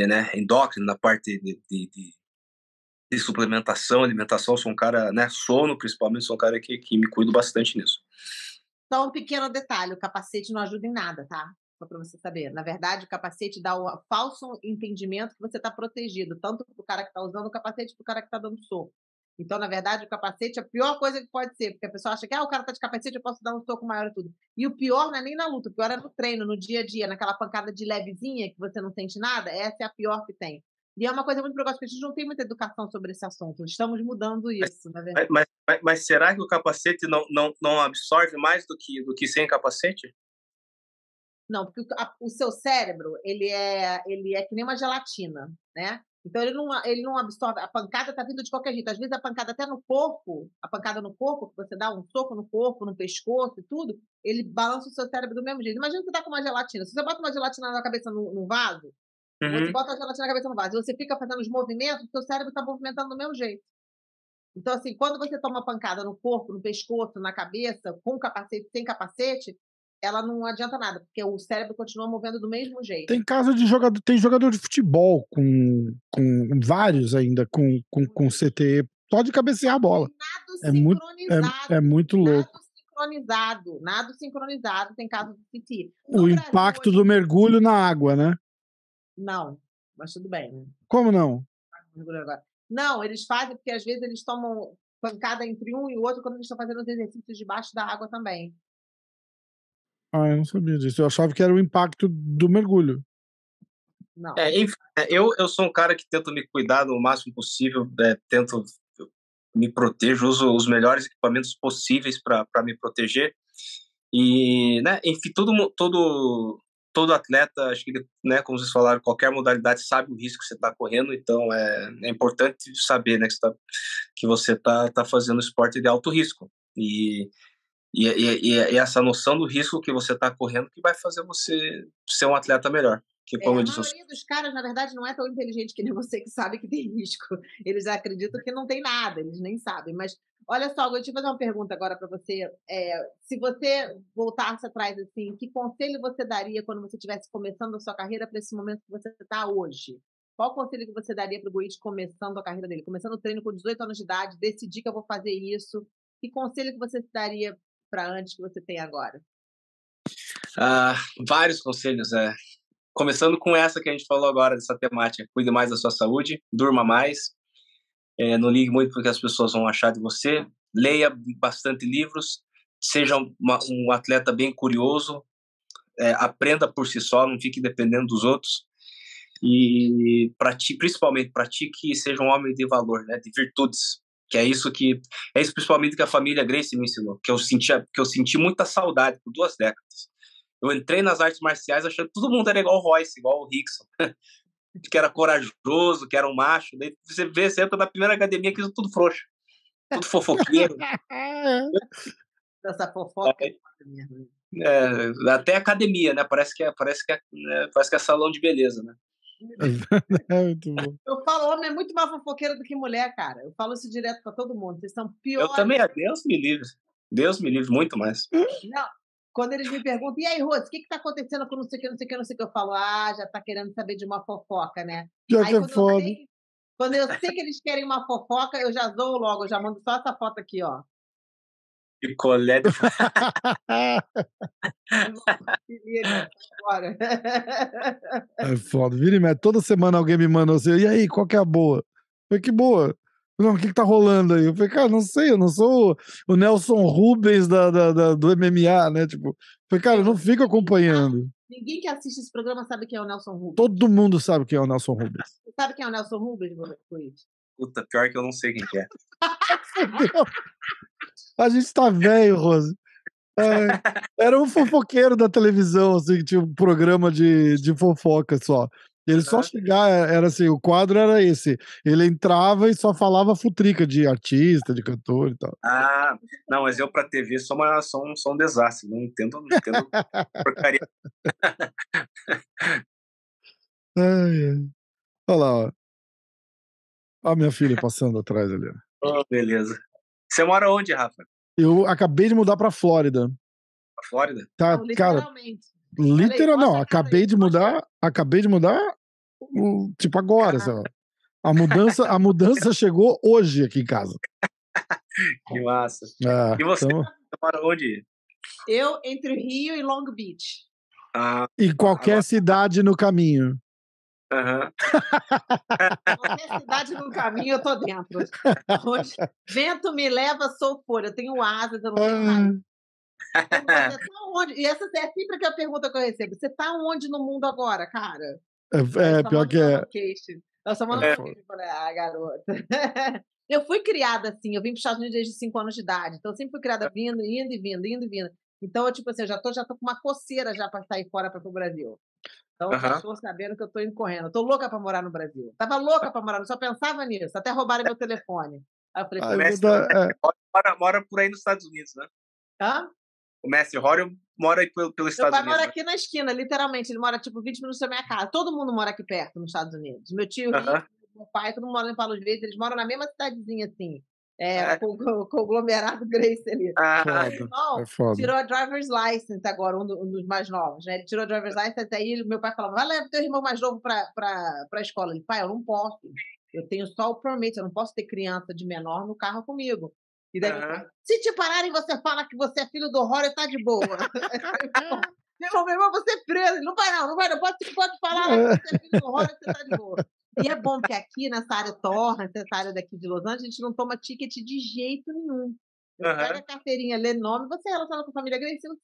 né, endócrina, na parte de suplementação, alimentação. Sou um cara, né, sono principalmente, sou um cara que me cuido bastante nisso. Só um pequeno detalhe, o capacete não ajuda em nada, tá? Só para você saber. Na verdade, o capacete dá o falso entendimento que você está protegido, tanto para o cara que está usando o capacete, para o cara que está dando soco. Então, na verdade, o capacete é a pior coisa que pode ser, porque a pessoa acha que o cara tá de capacete, eu posso dar um soco maior e tudo. E o pior não é nem na luta, o pior é no treino, no dia a dia, naquela pancada de levezinha que você não sente nada, essa é a pior que tem. E é uma coisa muito preocupante, porque a gente não tem muita educação sobre esse assunto, estamos mudando isso, na verdade. Mas será que o capacete não absorve mais do que sem capacete? Não, porque o seu cérebro, ele é que nem uma gelatina, né? Então ele não absorve, a pancada tá vindo de qualquer jeito, às vezes a pancada até no corpo, a pancada no corpo, que você dá um soco no corpo, no pescoço e tudo, ele balança o seu cérebro do mesmo jeito. Imagina que você tá com uma gelatina, se você bota uma gelatina na cabeça num vaso, você bota a gelatina na cabeça no vaso, e você fica fazendo os movimentos, o seu cérebro tá movimentando do mesmo jeito. Então assim, quando você toma uma pancada no corpo, no pescoço, na cabeça, com capacete, sem capacete, ela não adianta nada, porque o cérebro continua movendo do mesmo jeito. Tem caso de jogador, tem jogador de futebol com vários ainda, com CTE, só de cabecear a bola. Nado sincronizado. É muito louco. Nado sincronizado, tem caso de CTE. O impacto do mergulho na água, né? Não, mas tudo bem. Né? Como não? Não, eles fazem, porque às vezes eles tomam pancada entre um e o outro quando eles estão fazendo os exercícios debaixo da água também. Ah, eu não sabia disso. Eu achava que era o impacto do mergulho. Não. Enfim, eu sou um cara que tento me cuidar do máximo possível, tento me proteger, uso os melhores equipamentos possíveis para me proteger. E, né, enfim, todo todo atleta, acho que ele, né, como vocês falaram, qualquer modalidade sabe o risco que você está correndo, então é importante saber, né, que você está fazendo esporte de alto risco. E é essa noção do risco que você está correndo que vai fazer você ser um atleta melhor. Que, como eu disse, a maioria dos caras, na verdade, não é tão inteligente que nem você, que sabe que tem risco. Eles acreditam que não tem nada, eles nem sabem, mas... Olha só, eu te vou fazer uma pergunta agora para você. Se você voltasse atrás, assim, que conselho você daria quando você estivesse começando a sua carreira para esse momento que você está hoje? Qual conselho que você daria para o Goiti começando a carreira dele? Começando o treino com 18 anos de idade, decidi que eu vou fazer isso. Que conselho que você daria para antes que você tem agora? Vários conselhos. Começando com essa que a gente falou agora, dessa temática. Cuide mais da sua saúde, durma mais. Não ligue muito porque as pessoas vão achar de você. Leia bastante livros. Seja um atleta bem curioso. Aprenda por si só. Não fique dependendo dos outros. E principalmente pratique e seja um homem de valor, né? De virtudes. Que é isso que principalmente que a família Gracie me ensinou. Que eu senti muita saudade por 2 décadas. Eu entrei nas artes marciais achando que todo mundo era igual o Royce, igual o Rickson. Que era corajoso, que era um macho. Daí você entra na primeira academia que isso tudo frouxo. Tudo fofoqueiro. Essa fofoca. Até academia, né? Parece que é salão de beleza, né? Muito bom. Eu falo, homem é muito mais fofoqueiro do que mulher, cara. Eu falo isso direto pra todo mundo. Vocês são piores. Eu também, Deus me livre. Deus me livre, muito mais. Não. Quando eles me perguntam, e aí, Rose, o que está acontecendo com não sei o que, eu falo, já está querendo saber de uma fofoca, né? Já aí, quando eu sei que eles querem uma fofoca, eu já zoo logo, eu já mando só essa foto aqui, ó. Picolé. É foda, vira e mexe. Toda semana alguém me manda assim, e aí, qual que é a boa? Eu falei, que boa? Não, o que tá rolando aí? Eu falei, cara, não sei, eu não sou o Nelson Rubens do MMA, né? Tipo, eu falei, cara, eu não fico acompanhando. Ninguém que assiste esse programa sabe quem é o Nelson Rubens. Todo mundo sabe quem é o Nelson Rubens. Você sabe quem é o Nelson Rubens, Goiti? Puta, pior que eu não sei quem que é. A gente tá velho, Rose. Era um fofoqueiro da televisão, assim, que tinha um programa de fofoca só. Ele só chegava, era assim, o quadro era esse. Ele entrava e só falava futrica de artista, de cantor e tal. Não, mas eu pra TV sou um desastre, não entendo, porcaria. Olha lá, ó. Olha a minha filha passando atrás ali. Oh, beleza. Você mora onde, Rafa? Eu acabei de mudar pra Flórida. Pra Flórida? Tá, não, literalmente. Cara, não, acabei de mudar, tipo, agora, sei lá. A mudança chegou hoje aqui em casa. Que massa. E você, então... mora onde? Eu, entre Rio e Long Beach. E qualquer cidade no caminho. Qualquer cidade no caminho, eu tô dentro. Hoje, vento me leva, sou folha. Eu tenho asas, eu não tenho nada. Você tá onde? E essa é sempre a pergunta que eu recebo. Você tá onde no mundo agora, cara? Pior que é. Eu só mando e falei, garota. Eu fui criada assim, eu vim para os Estados Unidos desde 5 anos de idade. Então eu sempre fui criada indo e vindo. Então eu, tipo assim, eu já tô com uma coceira já para sair fora para o Brasil. Então eu estou sabendo que eu tô indo correndo. Eu tô louca para morar no Brasil. Tava louca para morar, eu só pensava nisso. Até roubaram meu telefone. Aí eu falei, mora por aí nos Estados Unidos, né? Hã? O Messi Rório mora pelos Estados Unidos. Meu pai mora aqui na esquina, literalmente. Ele mora, tipo, 20 minutos da minha casa. Todo mundo mora aqui perto, nos Estados Unidos. Meu tio, meu pai, todo mundo mora em Paulo de Vez. Eles moram na mesma cidadezinha, assim. Com o conglomerado Grace ali. Foda. Tirou a driver's license agora, um dos mais novos, né? Ele tirou a driver's license, aí meu pai falava, vai levar teu irmão mais novo pra escola. Ele, pai, eu não posso. Eu tenho só o permit, eu não posso ter criança de menor no carro comigo. E daí, se te pararem, você fala que você é filho do Rório e tá de boa. meu irmão, você é preso. Não vai, pode falar que você é filho do Rório e você tá de boa. E é bom que aqui, nessa área daqui de Los Angeles, a gente não toma ticket de jeito nenhum. Pega a carteirinha, lê nome, você é relacionado com a família Gracie? Sim.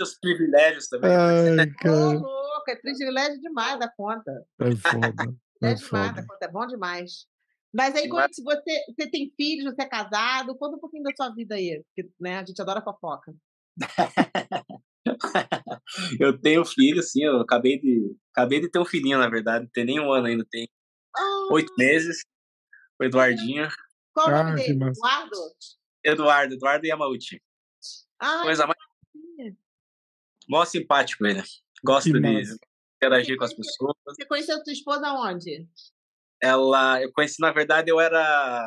Os privilégios também. Louco, é privilégio demais da conta. É foda. Demais da conta, é bom demais. Mas aí, se você tem filhos, você é casado, conta um pouquinho da sua vida aí, porque, né, a gente adora fofoca. Eu tenho filho, sim, eu acabei de ter um filhinho, na verdade, não tem nem um ano ainda, tem 8 meses, o Eduardinho. Qual o nome dele? Eduardo? Eduardo Yamaguchi. Coisa mais... Mó simpático ele, gosto de interagir com as pessoas. Você conheceu a tua esposa onde? Eu conheci, na verdade, a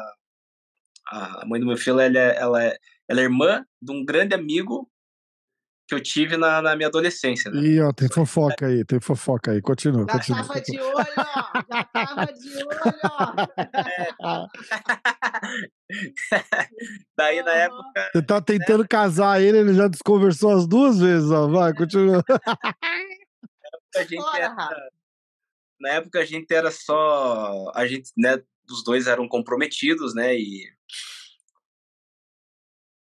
mãe do meu filho, ela é irmã de um grande amigo que eu tive na minha adolescência, né? Ih, ó, tem fofoca aí. Continua, já continua. Já tava de olho, ó. Daí, na época... Você tá tentando casar ele já desconversou as 2 vezes, ó. Vai, continua. Na época a gente era só... A gente, né, os dois eram comprometidos, né, e...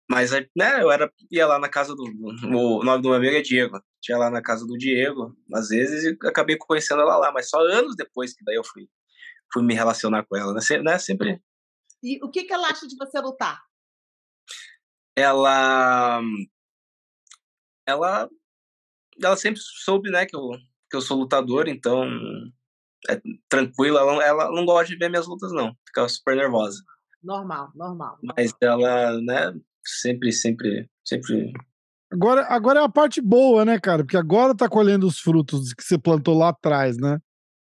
Mas, né, ia lá na casa do... O nome do meu amigo é Diego. Tinha lá na casa do Diego, às vezes, e acabei conhecendo ela lá. Mas só anos depois que daí eu fui me relacionar com ela, né? Sempre. E o que ela acha de você lutar? Ela sempre soube, né, que eu sou lutador, então... É tranquila, ela não gosta de ver minhas lutas, não. Fica super nervosa. Normal. Mas ela, né... Sempre. Agora é a parte boa, né, cara? Porque agora tá colhendo os frutos que você plantou lá atrás, né?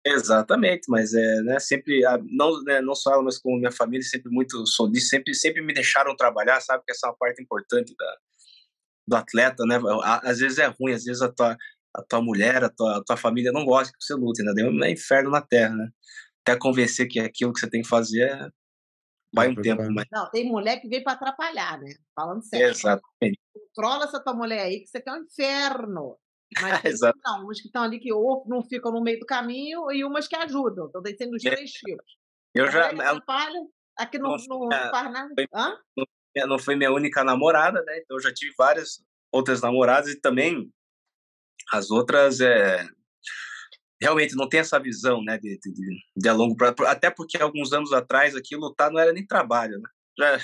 Exatamente, mas é, né, sempre, não só ela, mas como minha família, sempre muito solista, sempre me deixaram trabalhar, sabe? Porque essa é uma parte importante do atleta, né? Às vezes é ruim, às vezes a tua mulher, a tua família não gosta que você lute, né? É inferno na terra, né? Até convencer que aquilo que você tem que fazer é... Vai um tempo, mas... Não, tem mulher que veio pra atrapalhar, né? Falando sério. Exatamente. Controla essa tua mulher aí, que isso aqui é um inferno. Mas exato. Não, umas que estão ali que ou não ficam no meio do caminho e umas que ajudam. Então tem sendo os 3 tipos. Eu já... Atrapalha, aqui não faz nada. Não foi minha única namorada, né? Então eu já tive várias outras namoradas e também as outras... Realmente não tem essa visão, né, de a longo prazo, até porque alguns anos atrás aqui lutar não era nem trabalho, né?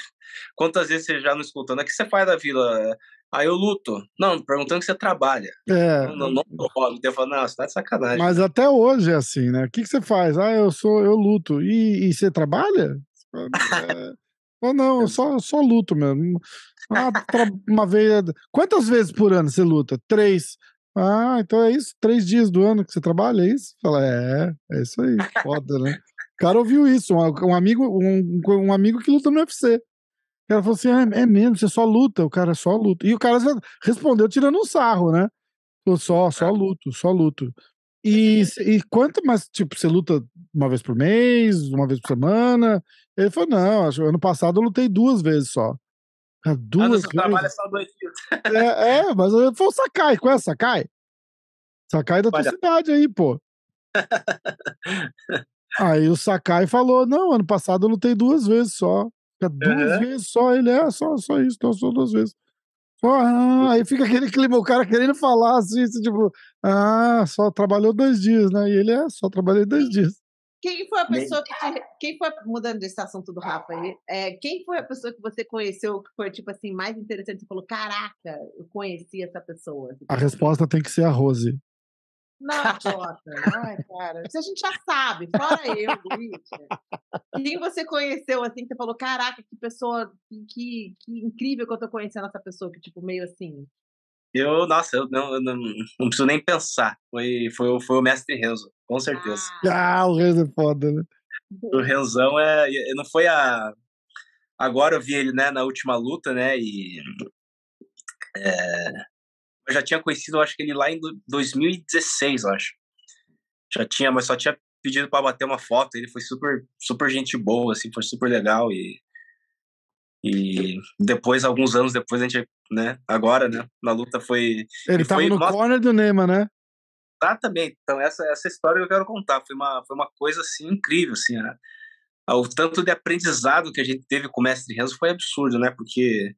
Quantas vezes você já não escutando, o que você faz da vida? Ah, eu luto. Não, perguntando que você trabalha. É. Não rola. Eu falo, não, você tá de sacanagem. Mas até hoje é assim, né? O que você faz? Ah, eu luto. E você trabalha? Não, eu só luto mesmo. Ah, uma vez. Quantas vezes por ano você luta? 3. Ah, então é isso? 3 dias do ano que você trabalha, é isso? Fala, é isso aí, foda, né? O cara ouviu isso, um amigo que luta no UFC. O cara falou assim, é mesmo, você só luta, o cara só luta. E o cara respondeu tirando um sarro, né? Falou, só luto. E quanto mais, tipo, você luta uma vez por mês, uma vez por semana? Ele falou, não, ano passado eu lutei 2 vezes só. 2 vezes. Trabalha só 2 dias. Mas foi o Sakai. Qual é o Sakai? Sakai da tua cidade aí, pô. Aí o Sakai falou, não, ano passado eu lutei 2 vezes só. Fica 2 vezes só, ele só isso, então só 2 vezes. Aí fica aquele clima, o cara querendo falar assim, tipo, só trabalhou 2 dias, né? E ele, só trabalhei 2 dias. Quem foi a pessoa que mudando desse assunto do Rafa aí, quem foi a pessoa que você conheceu que foi, tipo assim, mais interessante? Você falou, caraca, eu conheci essa pessoa. A resposta tem que ser a Rose. Não, Jota. Ai, cara. Isso a gente já sabe. Fora eu, Luiz. Quem você conheceu, assim, que você falou, caraca, que pessoa, que incrível que eu tô conhecendo essa pessoa, que, tipo, meio assim... Eu não preciso nem pensar. Foi o mestre Renzo, com certeza. O Renzo é foda, né? O Renzão não foi a... Agora eu vi ele, né, na última luta, né, e... Eu já tinha conhecido, eu acho que ele lá em 2016, eu acho. Já tinha, mas só tinha pedido pra bater uma foto. Ele foi super, super gente boa, assim, foi super legal e depois, alguns anos depois, a gente, né, agora, né, na luta foi... Ele tava no corner do Neiman, né? Exatamente, então essa história que eu quero contar, foi uma coisa, assim, incrível, assim, né? O tanto de aprendizado que a gente teve com o mestre Renzo foi absurdo, né, porque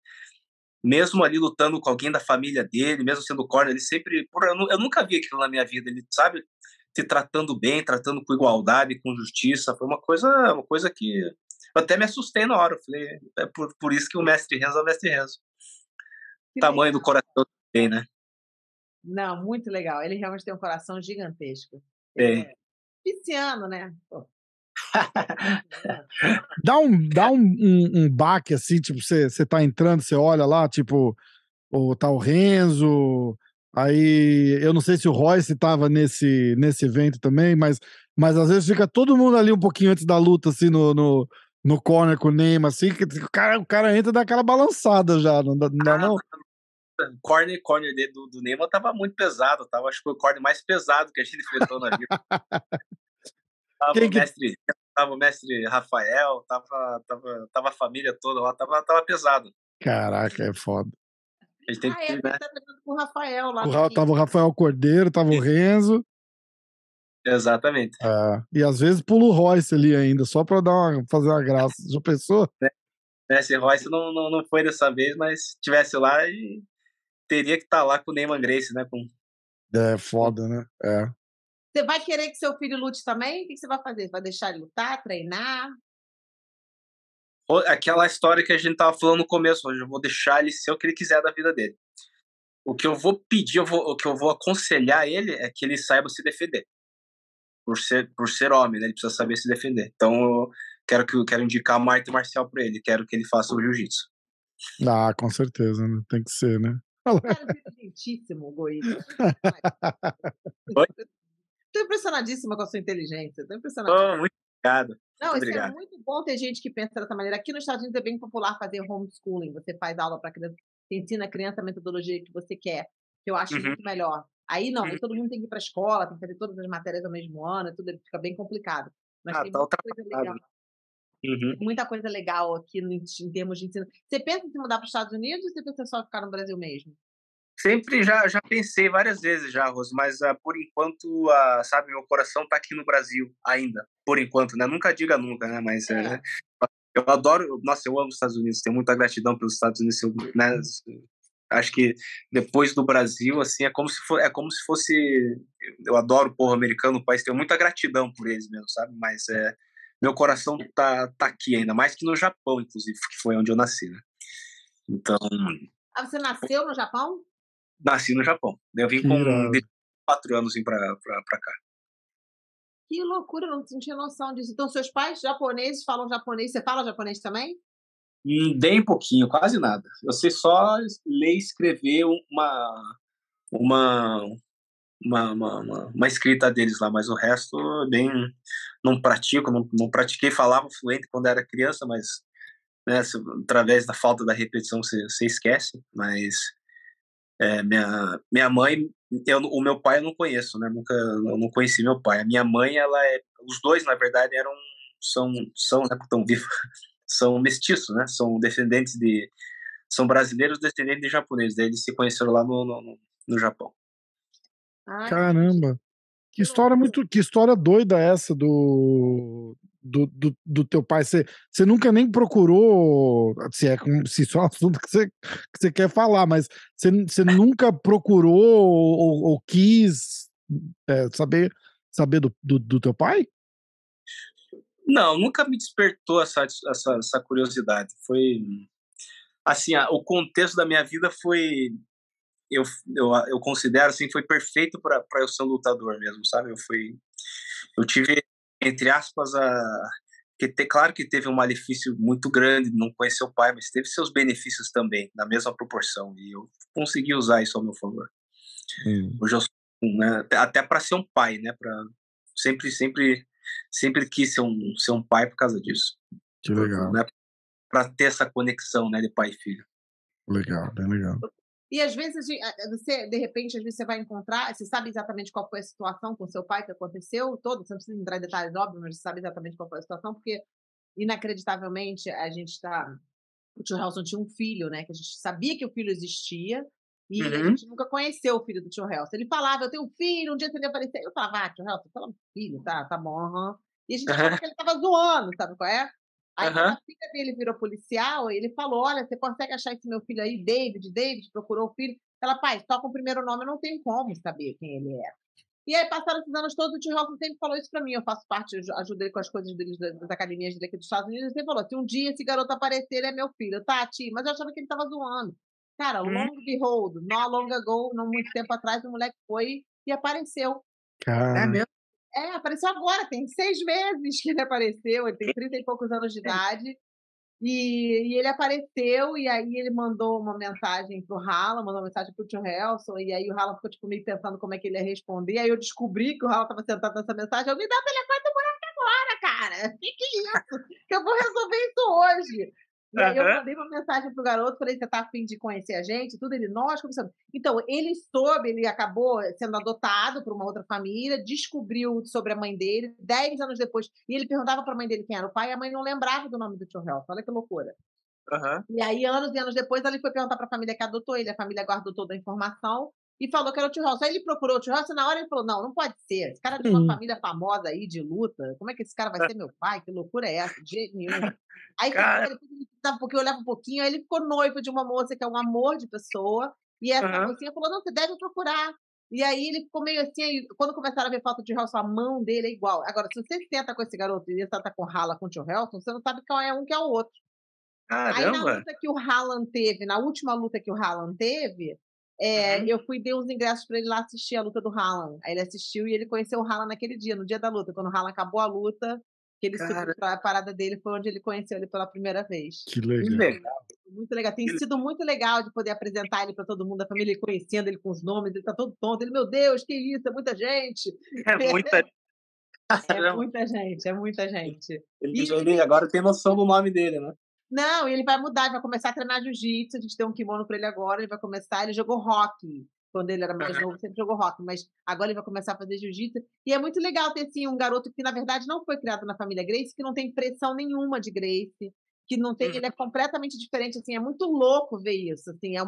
mesmo ali lutando com alguém da família dele, mesmo sendo corner, ele sempre... Eu nunca vi aquilo na minha vida, ele, sabe, te tratando bem, tratando com igualdade, com justiça, foi uma coisa que... Eu até me assustei na hora, eu falei, é por isso que o mestre Renzo é o mestre Renzo. O tamanho do coração também, né? Não, muito legal. Ele realmente tem um coração gigantesco. É. Pisciano, né? Pô. Dá um baque, assim, tipo, você tá entrando, você olha lá, tipo, tá o Renzo, aí, eu não sei se o Royce tava nesse evento também, mas às vezes fica todo mundo ali um pouquinho antes da luta, assim, no corner com o Neymar, assim, que o cara entra e dá aquela balançada já, não dá não? O corner dele do Neymar tava muito pesado, tava, acho que foi o corner mais pesado que a gente enfrentou na vida. Tava o mestre Rafael, tava a família toda lá, tava pesado. Caraca, é foda. Ele tá jogando com o Rafael lá. Tava o Rafael Cordeiro, tava o Renzo. Exatamente. É. E às vezes pula o Royce ali ainda, só pra fazer uma graça. Já pensou? Esse Royce não foi dessa vez, mas se tivesse lá, e teria que estar lá com o Neiman Grace, né? É foda, né? É. Você vai querer que seu filho lute também? O que você vai fazer? Vai deixar ele lutar, treinar? Aquela história que a gente tava falando no começo, hoje eu vou deixar ele ser o que ele quiser da vida dele. O que eu vou pedir, o que eu vou aconselhar ele é que ele saiba se defender. Por ser homem, né? Ele precisa saber se defender. Então, eu quero indicar uma arte marcial para ele. Quero que ele faça o jiu-jitsu. Ah, com certeza, né? Tem que ser, né? Eu quero ser inteligentíssimo, Goiti. Oi? Estou impressionadíssima com a sua inteligência. Estou impressionadíssima. Oh, muito obrigado. Não, muito obrigado. É muito bom ter gente que pensa dessa maneira. Aqui nos Estados Unidos é bem popular fazer homeschooling. Você faz aula para criança, você ensina a criança a metodologia que você quer, que eu acho muito melhor. Aí não, aí todo mundo tem que ir para a escola, tem que fazer todas as matérias ao mesmo ano, tudo fica bem complicado. Mas tem muita coisa legal. Tem muita coisa legal aqui em termos de ensino. Você pensa em se mudar para os Estados Unidos ou você pensa só ficar no Brasil mesmo? Sempre já pensei várias vezes já, Rose, mas por enquanto, sabe, meu coração tá aqui no Brasil ainda, por enquanto, né? Nunca diga nunca, né? Mas eu adoro, nossa, eu amo os Estados Unidos, tenho muita gratidão pelos Estados Unidos, né? Acho que depois do Brasil, assim, é como se fosse, eu adoro o povo americano, o país, tenho muita gratidão por eles mesmo, sabe? Mas meu coração tá aqui ainda, mais que no Japão, inclusive, que foi onde eu nasci, né? Então... Ah, você nasceu no Japão? Nasci no Japão. Eu vim com 4 anos pra cá. Que loucura, eu não tinha noção disso. Então, seus pais japoneses falam japonês. Você fala japonês também? Bem pouquinho, quase nada. Eu sei só ler e escrever uma escrita deles lá, mas o resto bem não pratico. Não pratiquei, falava fluente quando era criança, mas né, através da falta da repetição você esquece, mas... minha mãe, o meu pai eu não conheço, né? Eu não conheci meu pai. A minha mãe, os dois na verdade estão vivos, são mestiços, né? São descendentes são brasileiros descendentes de japoneses. Eles se conheceram lá no Japão. Caramba, que história doida essa do teu pai. Você nunca nem procurou, se isso é um assunto que você quer falar, mas você nunca procurou ou quis saber do teu pai? Não, nunca me despertou essa curiosidade. Foi assim, o contexto da minha vida foi, eu considero assim, foi perfeito para eu ser um lutador mesmo, sabe? Eu tive, entre aspas, claro que teve um malefício muito grande, não conhecer o pai, mas teve seus benefícios também, na mesma proporção, e eu consegui usar isso ao meu favor. Hoje eu sou, né, até para ser um pai, né, sempre quis ser um pai por causa disso. Que legal. Né, para ter essa conexão, né, de pai e filho. Legal, bem legal. E às vezes, você, de repente, às vezes você vai encontrar, você sabe exatamente qual foi a situação com seu pai que aconteceu, todo, você não precisa entrar em detalhes, óbvio, mas você sabe exatamente qual foi a situação, porque, inacreditavelmente, a gente está... O tio Nelson tinha um filho, né? Que a gente sabia que o filho existia, e a gente nunca conheceu o filho do tio Nelson. Ele falava, eu tenho um filho, um dia você vai aparecer. Eu falava, tio Nelson, fala filho, tá bom, E a gente achava que ele tava zoando, sabe qual é? Aí a filha dele virou policial e ele falou, olha, você consegue achar esse meu filho aí, David, procurou o filho. Ela, pai, só com o primeiro nome eu não tenho como saber quem ele é. E aí passaram esses anos todos, o tio Rock sempre falou isso pra mim, eu faço parte, eu ajudo ele com as coisas dele, das academias daqui dos Estados Unidos, ele falou, se um dia esse garoto aparecer, ele é meu filho. Tá, tio, mas eu achava que ele tava zoando. Cara, long behold, not long ago, não muito tempo atrás, o moleque foi e apareceu. Caramba. É mesmo? É, apareceu agora, tem 6 meses que ele apareceu, ele tem 30 e poucos anos de idade. E ele apareceu, e aí ele mandou uma mensagem pro Hala, mandou uma mensagem pro tio Nelson, e aí o Hala ficou tipo, meio pensando como é que ele ia responder, e aí eu descobri que o Hala tava sentado nessa mensagem, eu me dá o telefone do moleque agora, cara, que é isso? Que eu vou resolver isso hoje. E aí eu mandei uma mensagem pro garoto, falei, você tá a fim de conhecer a gente? Tudo, ele, nós começamos. Então, ele soube, ele acabou sendo adotado por uma outra família, descobriu sobre a mãe dele, 10 anos depois, e ele perguntava pra mãe dele quem era o pai, e a mãe não lembrava do nome do tio Helson, olha que loucura. E aí, anos e anos depois, ele foi perguntar pra família que adotou ele, a família guardou toda a informação, e falou que era o tio Helson. Aí ele procurou o tio Helson, na hora ele falou, não, não pode ser, esse cara é de uma família famosa aí, de luta, como é que esse cara vai ser meu pai? Que loucura é essa? De jeito nenhum. Aí cara, ele porque eu levo um pouquinho, aí ele ficou noivo de uma moça que é um amor de pessoa, e essa mocinha falou, não, você deve procurar. E aí ele ficou meio assim, aí, quando começaram a ver foto de tio Helson, a mão dele é igual. Agora, se você senta com esse garoto e senta com o Hala, com o tio Helson, você não sabe qual é um que é o outro. Caramba. Aí na luta que o Haaland teve, na última luta que o Haaland teve, eu fui dar uns ingressos pra ele lá assistir a luta do Haaland. Aí ele assistiu e ele conheceu o Haaland naquele dia, no dia da luta, quando o Haaland acabou a luta, que ele a parada dele foi onde ele conheceu ele pela primeira vez. Que legal. Muito legal. Tem sido muito legal de poder apresentar ele para todo mundo, a família conhecendo ele com os nomes, ele tá todo tonto. Ele, meu Deus, que isso, é muita gente. É muita gente. É muita gente, é muita gente. Ele agora tem noção do nome dele, né? Não, ele vai mudar, ele vai começar a treinar jiu-jitsu, a gente tem um kimono para ele agora, ele vai começar, ele jogou hockey. Quando ele era mais novo, sempre jogou rock, mas agora ele vai começar a fazer jiu-jitsu. E é muito legal ter, assim, um garoto que, na verdade, não foi criado na família Gracie, que não tem pressão nenhuma de Gracie, que não tem, ele é completamente diferente, assim, é muito louco ver isso, assim, é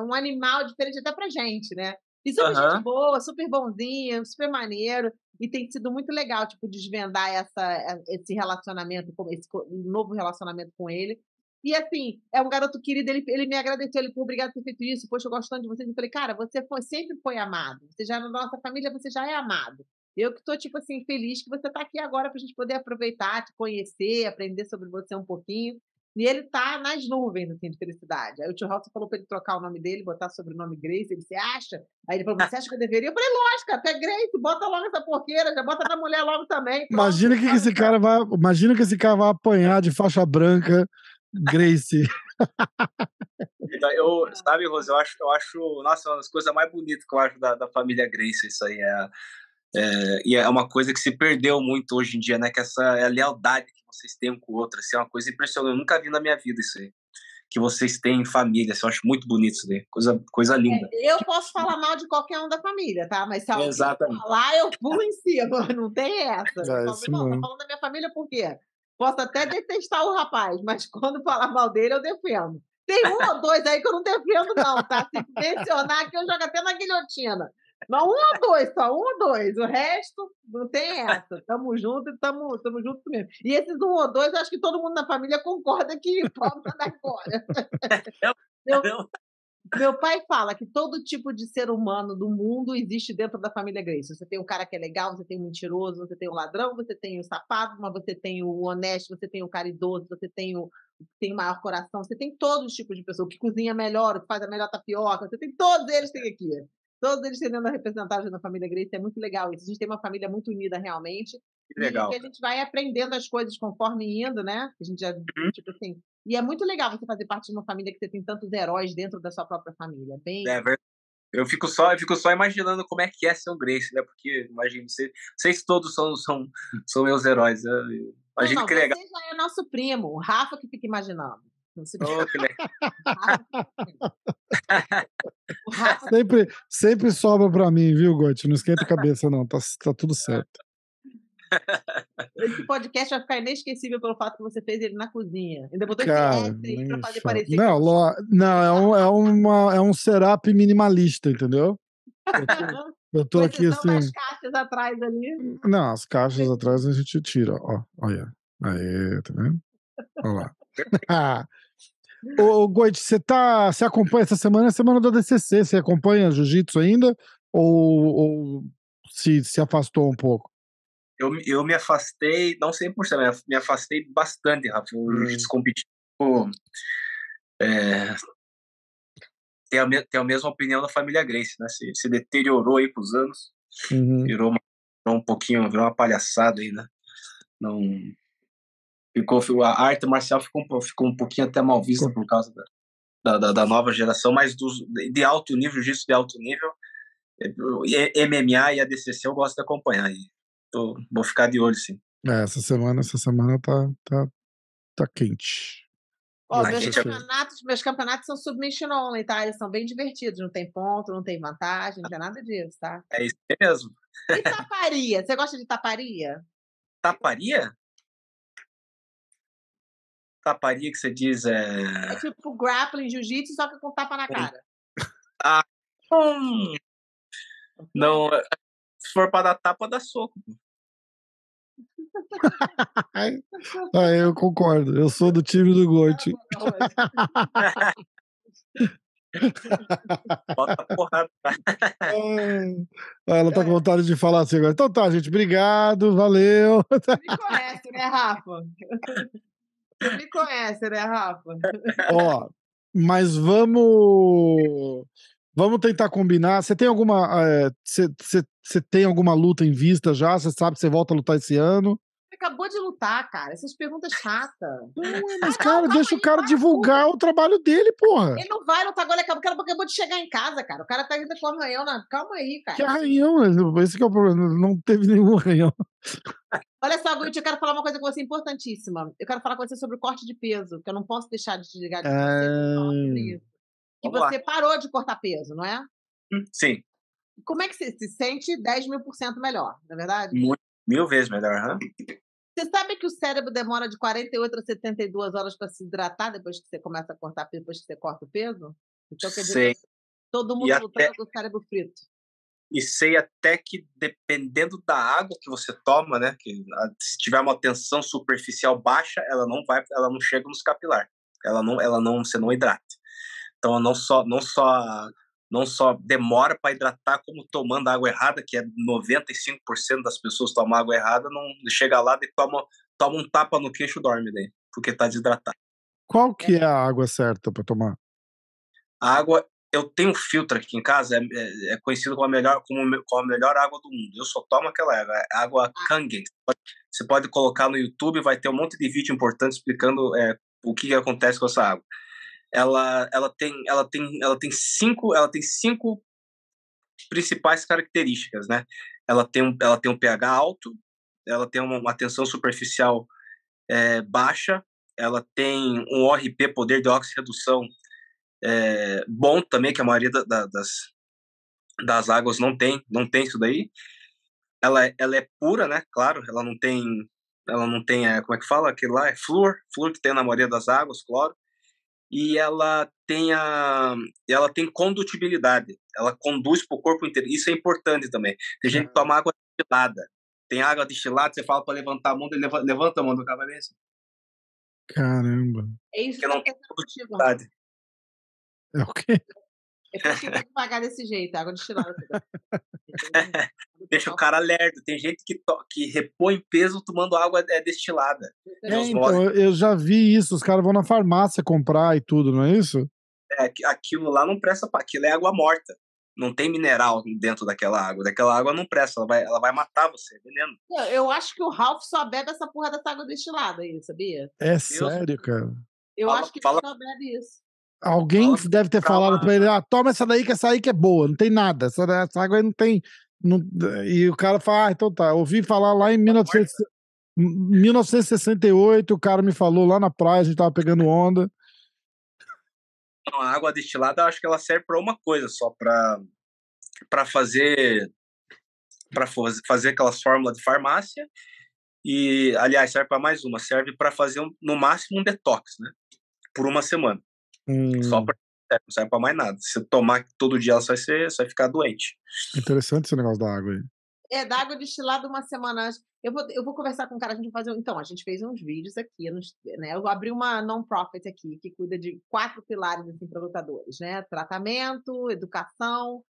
um animal diferente até pra gente, né? E super gente boa, super bonzinha, super maneiro, e tem sido muito legal, tipo, desvendar esse relacionamento, esse novo relacionamento com ele. E assim, é um garoto querido, ele me agradeceu, ele falou, obrigado por ter feito isso, poxa, eu gosto tanto de você. Eu falei, cara, você sempre foi amado, você já na nossa família, você já é amado. Eu que tô, tipo assim, feliz que você tá aqui agora pra gente poder aproveitar, te conhecer, aprender sobre você um pouquinho. E ele tá nas nuvens, assim, de felicidade. Aí o tio Raulson falou pra ele trocar o nome dele, botar sobrenome Grace, ele, você acha? Aí ele falou, você acha que eu deveria? Eu falei, lógico, até Grace, bota logo essa porqueira, já bota na mulher logo também. Imagina que esse cara vai, imagina que esse cara vai apanhar de faixa branca Gracie. Sabe, Rose, eu acho nossa, uma das coisas mais bonitas que eu acho da família Gracie, isso aí e é uma coisa que se perdeu muito hoje em dia, né, que essa a lealdade que vocês têm um com o outro, assim, é uma coisa impressionante, eu nunca vi na minha vida isso aí, que vocês têm em família, assim, eu acho muito bonito isso daí, coisa linda. Eu posso falar mal de qualquer um da família, tá, mas se alguém falar, eu pulo em cima, não tem essa, tá falando da minha família por quê? Posso até detestar o rapaz, mas quando falar mal dele, eu defendo. Tem um ou dois aí que eu não defendo, não, tá? Se mencionar que eu jogo até na guilhotina. Mas um ou dois, só um ou dois. O resto não tem essa. Tamo junto e tamo junto mesmo. E esses um ou dois, eu acho que todo mundo na família concorda que pode andar fora. Meu pai fala que todo tipo de ser humano do mundo existe dentro da família Gracie. Você tem um cara que é legal, você tem um mentiroso, você tem um ladrão, você tem um safado, mas você tem o honesto, você tem o caridoso, você tem o que tem o maior coração, você tem todos os tipos de pessoas, o que cozinha melhor, o que faz a melhor tapioca, você tem todos eles, tem aqui. Todos eles tendo a representagem da família Gracie, é muito legal isso. A gente tem uma família muito unida realmente. Que legal. E a gente vai aprendendo as coisas conforme indo, né? A gente já, tipo assim. E é muito legal você fazer parte de uma família que você tem tantos heróis dentro da sua própria família. Bem... É verdade. Eu fico só imaginando como é que é ser um Gracie, né? Porque, imagino, vocês todos são meus heróis. Né? Imagino que legal. Você já é nosso primo, o Rafa que fica imaginando. Não se que legal. O Rafa... sempre sobra pra mim, viu, Goiti? Não esquenta a cabeça, não. Tá tudo certo. Esse podcast vai ficar inesquecível pelo fato que você fez ele na cozinha. Ainda botou esse pra fazer parecer. Não, é um setup minimalista, entendeu? Eu tô aqui assim. As caixas atrás ali. Não, as caixas atrás a gente tira. Ó, olha. Aí, tá vendo? Olha lá. Ô, Goiti, você acompanha essa semana? É a semana da DCC. Você acompanha jiu-jitsu ainda? Ou se afastou um pouco? Eu me afastei, não 100%, me afastei bastante, Rafa. O jiu-jitsu competitivo tem a mesma opinião da família Gracie, né? Se deteriorou aí com os anos, virou uma palhaçada aí, né? Não, a arte marcial ficou um pouquinho até mal vista por causa da nova geração, mas de alto nível, jiu-jitsu de alto nível, MMA e ADCC eu gosto de acompanhar. Vou ficar de olho, sim. Essa semana tá quente. Ó, meus campeonatos são submission only, tá? Eles são bem divertidos, não tem ponto, não tem vantagem, não tem nada disso, tá? É isso mesmo. E taparia? Você gosta de taparia? Taparia? Taparia que você diz é tipo grappling, jiu-jitsu, só que com tapa na cara. Não, se for pra dar tapa, dá soco. Eu concordo, eu sou do time do Goiti. Bota a porrada. Ela tá com vontade de falar assim agora. Então tá, gente, obrigado, valeu. Você me conhece, né, Rafa? Você me conhece, né, Rafa? Ó, mas vamos tentar combinar. Você tem alguma luta em vista já? Você sabe que você volta a lutar esse ano? Você acabou de lutar, cara. Essas perguntas chatas. Mas, cara, deixa o cara divulgar o trabalho dele, porra. Ele não vai lutar agora. O cara acabou de chegar em casa, cara. O cara tá ainda com arranhão. Calma aí, cara. Que arranhão? Esse que é o problema. Não teve nenhum arranhão. Olha só, Goiti, eu quero falar uma coisa com você importantíssima. Eu quero falar com você sobre o corte de peso, que eu não posso deixar de te ligar de você. Que você parou de cortar peso, não é? Sim. Como é que você se sente 10.000% melhor, não é verdade? Muito, 1000 vezes melhor. Você sabe que o cérebro demora de 48 a 72 horas para se hidratar depois que você começa a cortar peso, depois que você corta o peso? Então, quer dizer, todo mundo lutando com o cérebro frito. E sei até que, dependendo da água que você toma, né, que se tiver uma tensão superficial baixa, ela não chega nos capilares. Você não hidrata. Então, não só demora para hidratar, como tomando água errada, que é 95% das pessoas tomam água errada, não chega lá e toma um tapa no queixo e dorme daí, porque está desidratado. Qual que é a água certa para tomar? A água, eu tenho um filtro aqui em casa, é conhecido como a melhor água do mundo. Eu só tomo aquela água Kangen. Você pode colocar no YouTube, vai ter um monte de vídeo importante explicando o que acontece com essa água. Ela tem cinco principais características, né? Ela tem um pH alto, ela tem uma tensão superficial baixa, ela tem um ORP, poder de oxirredução bom também, que a maioria das águas não tem isso daí. Ela é pura, né? Claro, ela não tem como é que fala aquilo lá? É flúor que tem na maioria das águas, cloro. E ela tem condutibilidade, ela conduz para o corpo inteiro. Isso é importante também. Tem gente que toma água destilada. Tem água destilada, você fala para levantar a mão, ele levanta a mão do cavalheiro. Caramba. É isso que não tem condutibilidade. É o quê? Eu prefiro pagar desse jeito, água destilada. Deixa o cara lerdo. Tem gente que repõe peso tomando água destilada. Então, eu já vi isso. Os caras vão na farmácia comprar e tudo, não é isso? Aquilo lá não presta. Aquilo é água morta. Não tem mineral dentro daquela água. Daquela água não presta. Ela vai matar você. É veneno. Eu acho que o Ralph só bebe essa porra dessa água destilada aí, sabia? Sério, cara? Eu acho que ele só bebe isso. Alguém deve ter falado pra ele: toma essa daí, que essa aí que é boa. Não tem nada. Essa água aí não tem... E o cara fala, então tá, ouvi falar lá em 1968, o cara me falou lá na praia, a gente tava pegando onda. A água destilada, eu acho que ela serve pra uma coisa só, pra fazer aquelas fórmulas de farmácia. E, aliás, serve pra mais uma, serve pra fazer no máximo um detox, né? Por uma semana. Só pra... não serve pra mais nada. Se tomar todo dia, ela só vai ficar doente. Interessante esse negócio da água aí. Da água destilada uma semana antes. Eu vou conversar com o cara, a gente vai fazer... Então, a gente fez uns vídeos aqui, né? Eu abri uma non-profit aqui, que cuida de 4 pilares, assim, para lutadores, né? Tratamento, educação,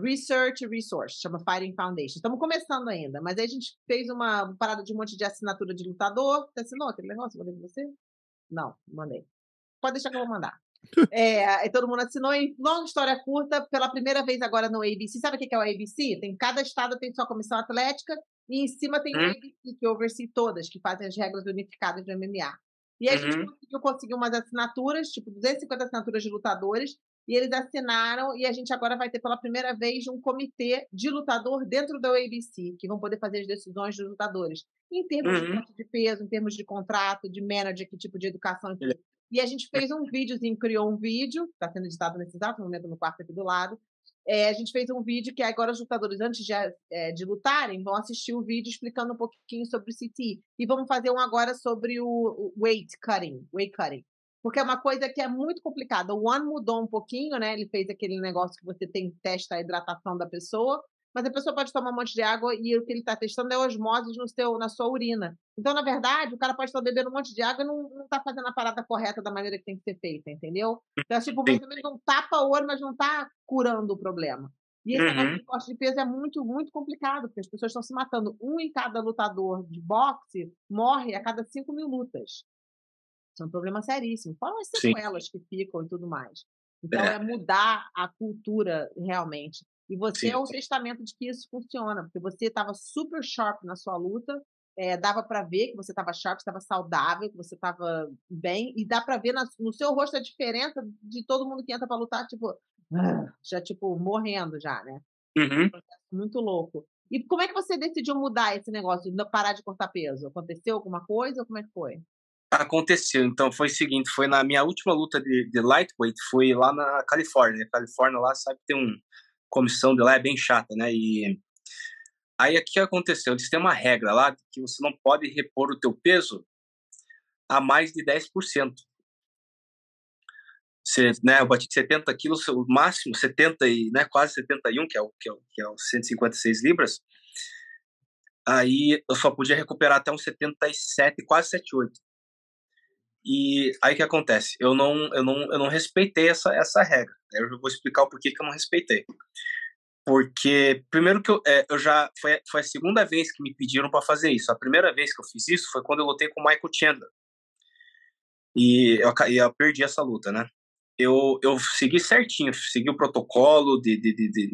research e resource. Chama Fighting Foundation. Estamos começando ainda, mas aí a gente fez uma parada de um monte de assinatura de lutador. Você assinou aquele negócio? Mandei pra você? Não, mandei. Pode deixar que eu vou mandar. Aí todo mundo assinou. Em longa história curta, pela primeira vez agora no ABC. Sabe o que é o ABC? Tem, cada estado tem sua comissão atlética e em cima tem o ABC, que oversee todas, que fazem as regras unificadas do MMA. E a gente conseguiu umas assinaturas, tipo 250 assinaturas de lutadores, e eles assinaram, e a gente agora vai ter pela primeira vez um comitê de lutador dentro da ABC, que vão poder fazer as decisões dos lutadores, em termos de peso, em termos de contrato, de manager, que tipo de educação. E a gente fez um videozinho, criou um vídeo, está sendo editado nesse exato momento no quarto aqui do lado. A gente fez um vídeo que agora os lutadores, antes de lutarem, vão assistir o vídeo explicando um pouquinho sobre o CT. E vamos fazer um agora sobre o weight cutting. Porque é uma coisa que é muito complicada. O One mudou um pouquinho, né? Ele fez aquele negócio que você tem, testa a hidratação da pessoa, mas a pessoa pode tomar um monte de água e o que ele está testando é osmose na sua urina. Então, na verdade, o cara pode estar bebendo um monte de água e não está fazendo a parada correta da maneira que tem que ser feita, entendeu? Então, é tipo, mais ou menos não tapa o olho, mas não está curando o problema. E esse negócio de corte de peso é muito, muito complicado, porque as pessoas estão se matando. Um em cada lutador de boxe morre a cada 5 mil lutas. Isso é um problema seríssimo. Fora as sequelas que ficam e tudo mais. Então, é mudar a cultura realmente. E você é o testamento de que isso funciona, porque você estava super sharp na sua luta. Dava para ver que você estava sharp, que estava saudável, que você estava bem, e dá para ver no seu rosto a diferença de todo mundo que entra para lutar, tipo, já tipo morrendo já, né? Um processo muito louco. E como é que você decidiu mudar esse negócio, parar de cortar peso? Aconteceu alguma coisa ou como é que foi? Aconteceu, então foi o seguinte, foi na minha última luta de lightweight, foi lá na Califórnia. A Califórnia lá, sabe, tem uma comissão de lá, é bem chata, né? E aí, o que aconteceu? Eles têm uma regra lá que você não pode repor o teu peso a mais de 10%. Você, né, eu bati 70 quilos, o máximo 70 e, né, quase 71, que é o 156 libras. Aí eu só podia recuperar até uns 77, quase 78. E aí o que acontece? Eu não respeitei essa regra. Eu vou explicar o porquê que eu não respeitei. Porque, primeiro que eu já... Foi a segunda vez que me pediram para fazer isso. A primeira vez que eu fiz isso foi quando eu lutei com o Michael Chandler. E eu perdi essa luta, né? Eu segui certinho, segui o protocolo,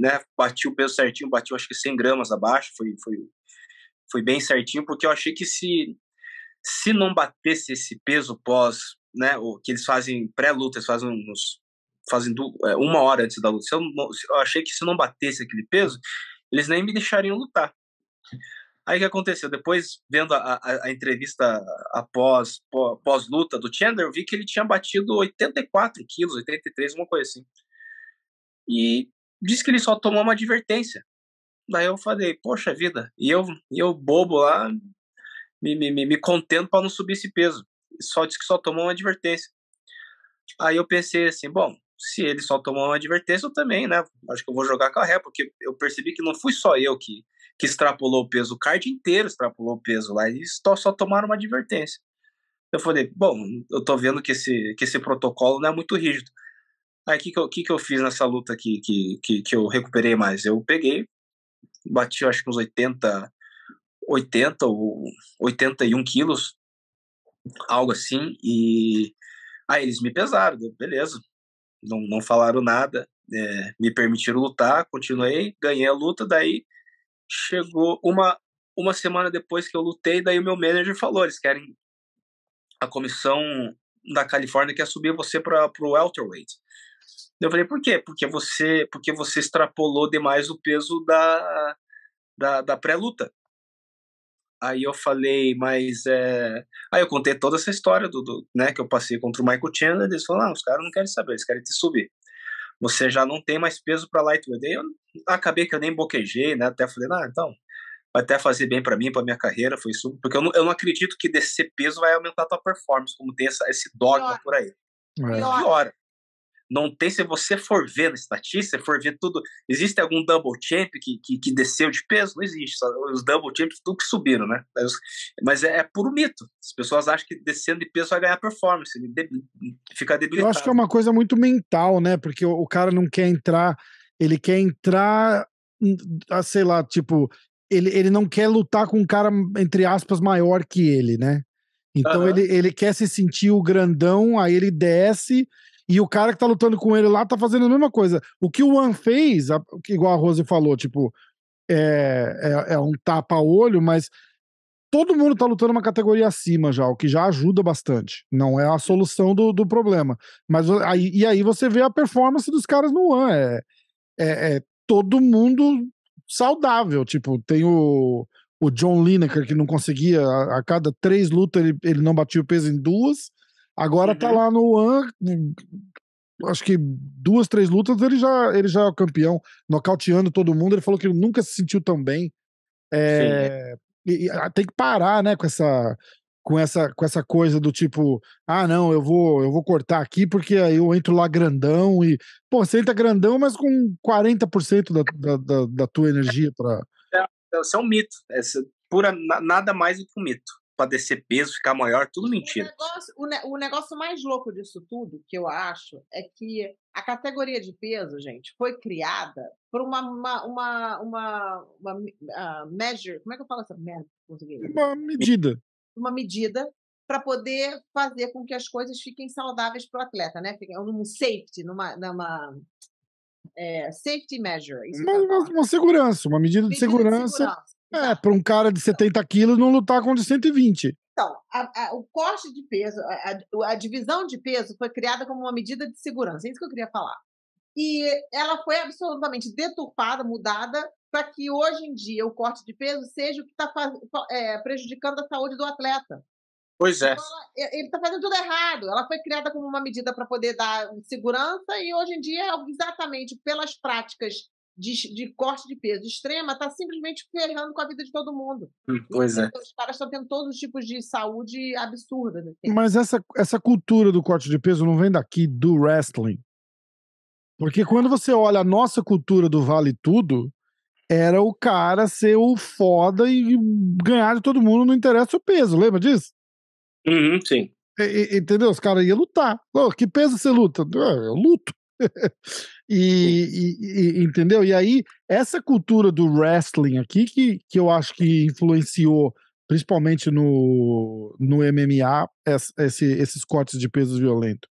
né? Bati o peso certinho, bati acho que 100 gramas abaixo, foi bem certinho, porque eu achei que se não batesse esse peso pós, né? O que eles fazem pré-luta, eles fazem uns... fazendo uma hora antes da luta. Eu achei que se não batesse aquele peso, eles nem me deixariam lutar. Aí o que aconteceu? Depois, vendo a entrevista pós-luta do Chandler, eu vi que ele tinha batido 84 quilos, 83, uma coisa assim. E disse que ele só tomou uma advertência. Daí eu falei, poxa vida, e eu bobo lá, me contendo para não subir esse peso. Só disse que só tomou uma advertência. Aí eu pensei assim, bom, se ele só tomou uma advertência, eu também, né? Acho que eu vou jogar com a ré, porque eu percebi que não fui só eu que extrapolou o peso, o card inteiro extrapolou o peso lá, e só tomaram uma advertência. Eu falei, bom, eu tô vendo que esse protocolo não é muito rígido. Aí o que eu fiz nessa luta aqui que eu recuperei mais? Eu peguei, bati acho que uns 80 ou 81 quilos, algo assim, e aí eles me pesaram, beleza. Não falaram nada, me permitiram lutar, continuei, ganhei a luta, daí chegou uma semana depois que eu lutei, daí o meu manager falou, eles querem, a comissão da Califórnia quer subir você para o welterweight. Eu falei, por quê? Porque você extrapolou demais o peso da pré-luta. Aí eu falei, mas... Aí eu contei toda essa história né, que eu passei contra o Michael Chandler, eles falaram, os caras não querem saber, eles querem te subir. Você já não tem mais peso para lightweight. Aí eu acabei que eu nem boquejei, né, até falei, então, vai até fazer bem para mim, para minha carreira, foi isso. Porque eu não acredito que descer peso vai aumentar a tua performance, como tem esse dogma por aí. Piora. Não tem, se você for ver na estatística, se for ver tudo, existe algum double champ que desceu de peso? Não existe, os double champs tudo que subiram, né? Mas é puro mito, as pessoas acham que descendo de peso vai ganhar performance, fica debilitado. Eu acho que é uma coisa muito mental, né? Porque o cara não quer entrar, ele quer entrar, sei lá, tipo, ele não quer lutar com um cara, entre aspas, maior que ele, né? Então ele quer se sentir o grandão, aí ele desce... E o cara que tá lutando com ele lá tá fazendo a mesma coisa. O que o One fez, igual a Rose falou, tipo, é um tapa-olho, mas todo mundo tá lutando uma categoria acima já, o que já ajuda bastante. Não é a solução do problema. Mas aí, e aí você vê a performance dos caras no One. É todo mundo saudável. Tipo, tem o John Lineker, que não conseguia, a cada 3 lutas ele não batia o peso em 2. Agora tá lá no One, acho que 2, 3 lutas, ele já é campeão, nocauteando todo mundo. Ele falou que ele nunca se sentiu tão bem. E tem que parar, né, com essa coisa do tipo, ah, não, eu vou cortar aqui porque aí eu entro lá grandão e... Pô, você entra grandão, mas com 40% da tua energia pra... Isso é um mito. Essa pura, nada mais do que um mito. Pra descer peso, ficar maior, tudo mentira. O negócio mais louco disso tudo, que eu acho, é que a categoria de peso, gente, foi criada por uma measure. Como é que eu falo essa merda em português? Uma medida. Uma medida para poder fazer com que as coisas fiquem saudáveis para o atleta, né? Fiquem num safety, numa safety measure. Isso uma segurança, uma medida de segurança. É, para um cara de 70 quilos não lutar com o de 120. Então, o corte de peso, a divisão de peso foi criada como uma medida de segurança, é isso que eu queria falar. E ela foi absolutamente deturpada, mudada, para que hoje em dia o corte de peso seja o que está prejudicando a saúde do atleta. Pois é. Então, ele está fazendo tudo errado. Ela foi criada como uma medida para poder dar segurança e hoje em dia, exatamente pelas práticas de corte de peso extrema, tá simplesmente ferrando com a vida de todo mundo. Pois é. Os caras estão tendo todos os tipos de saúde absurda. Assim. Mas essa cultura do corte de peso não vem daqui do wrestling. Porque quando você olha a nossa cultura do vale tudo, era o cara ser o foda e ganhar de todo mundo, não interessa o peso. Lembra disso? Uhum, sim. Entendeu? Os caras iam lutar. Oh, que peso você luta? Eu luto. E entendeu? E aí, essa cultura do wrestling aqui, que eu acho que influenciou, principalmente no MMA, esses cortes de pesos violentos.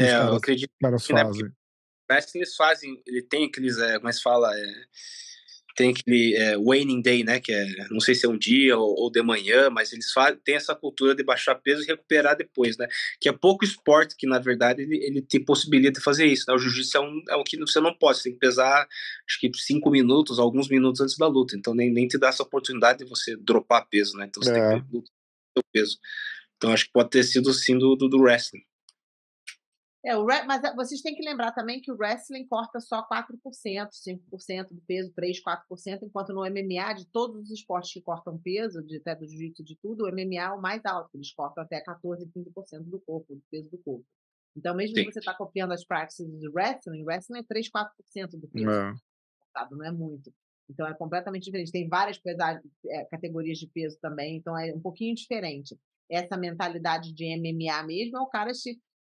É, eu acredito que os caras fazem. O wrestling eles fazem, ele tem aqueles, como se fala, tem aquele waning day, né, que é, não sei se é um dia ou de manhã, mas eles têm essa cultura de baixar peso e recuperar depois, né, que é pouco esporte que, na verdade, ele te possibilita de fazer isso, né, o jiu-jitsu é um que você não pode, você tem que pesar, acho que 5 minutos, alguns minutos antes da luta, então nem te dá essa oportunidade de você dropar peso, né, então você tem que lutar o seu peso, então acho que pode ter sido, sim, do wrestling. Mas vocês têm que lembrar também que o wrestling corta só 4%, 5% do peso, 3%, 4%, enquanto no MMA, de todos os esportes que cortam peso, até do jiu-jitsu, de tudo, o MMA é o mais alto, eles cortam até 14%, 15% do peso do corpo. Então, mesmo que você está copiando as práticas do wrestling, o wrestling é 3%, 4% do peso. Não é muito. Então, é completamente diferente. Tem várias categorias de peso também, então é um pouquinho diferente. Essa mentalidade de MMA mesmo é o cara...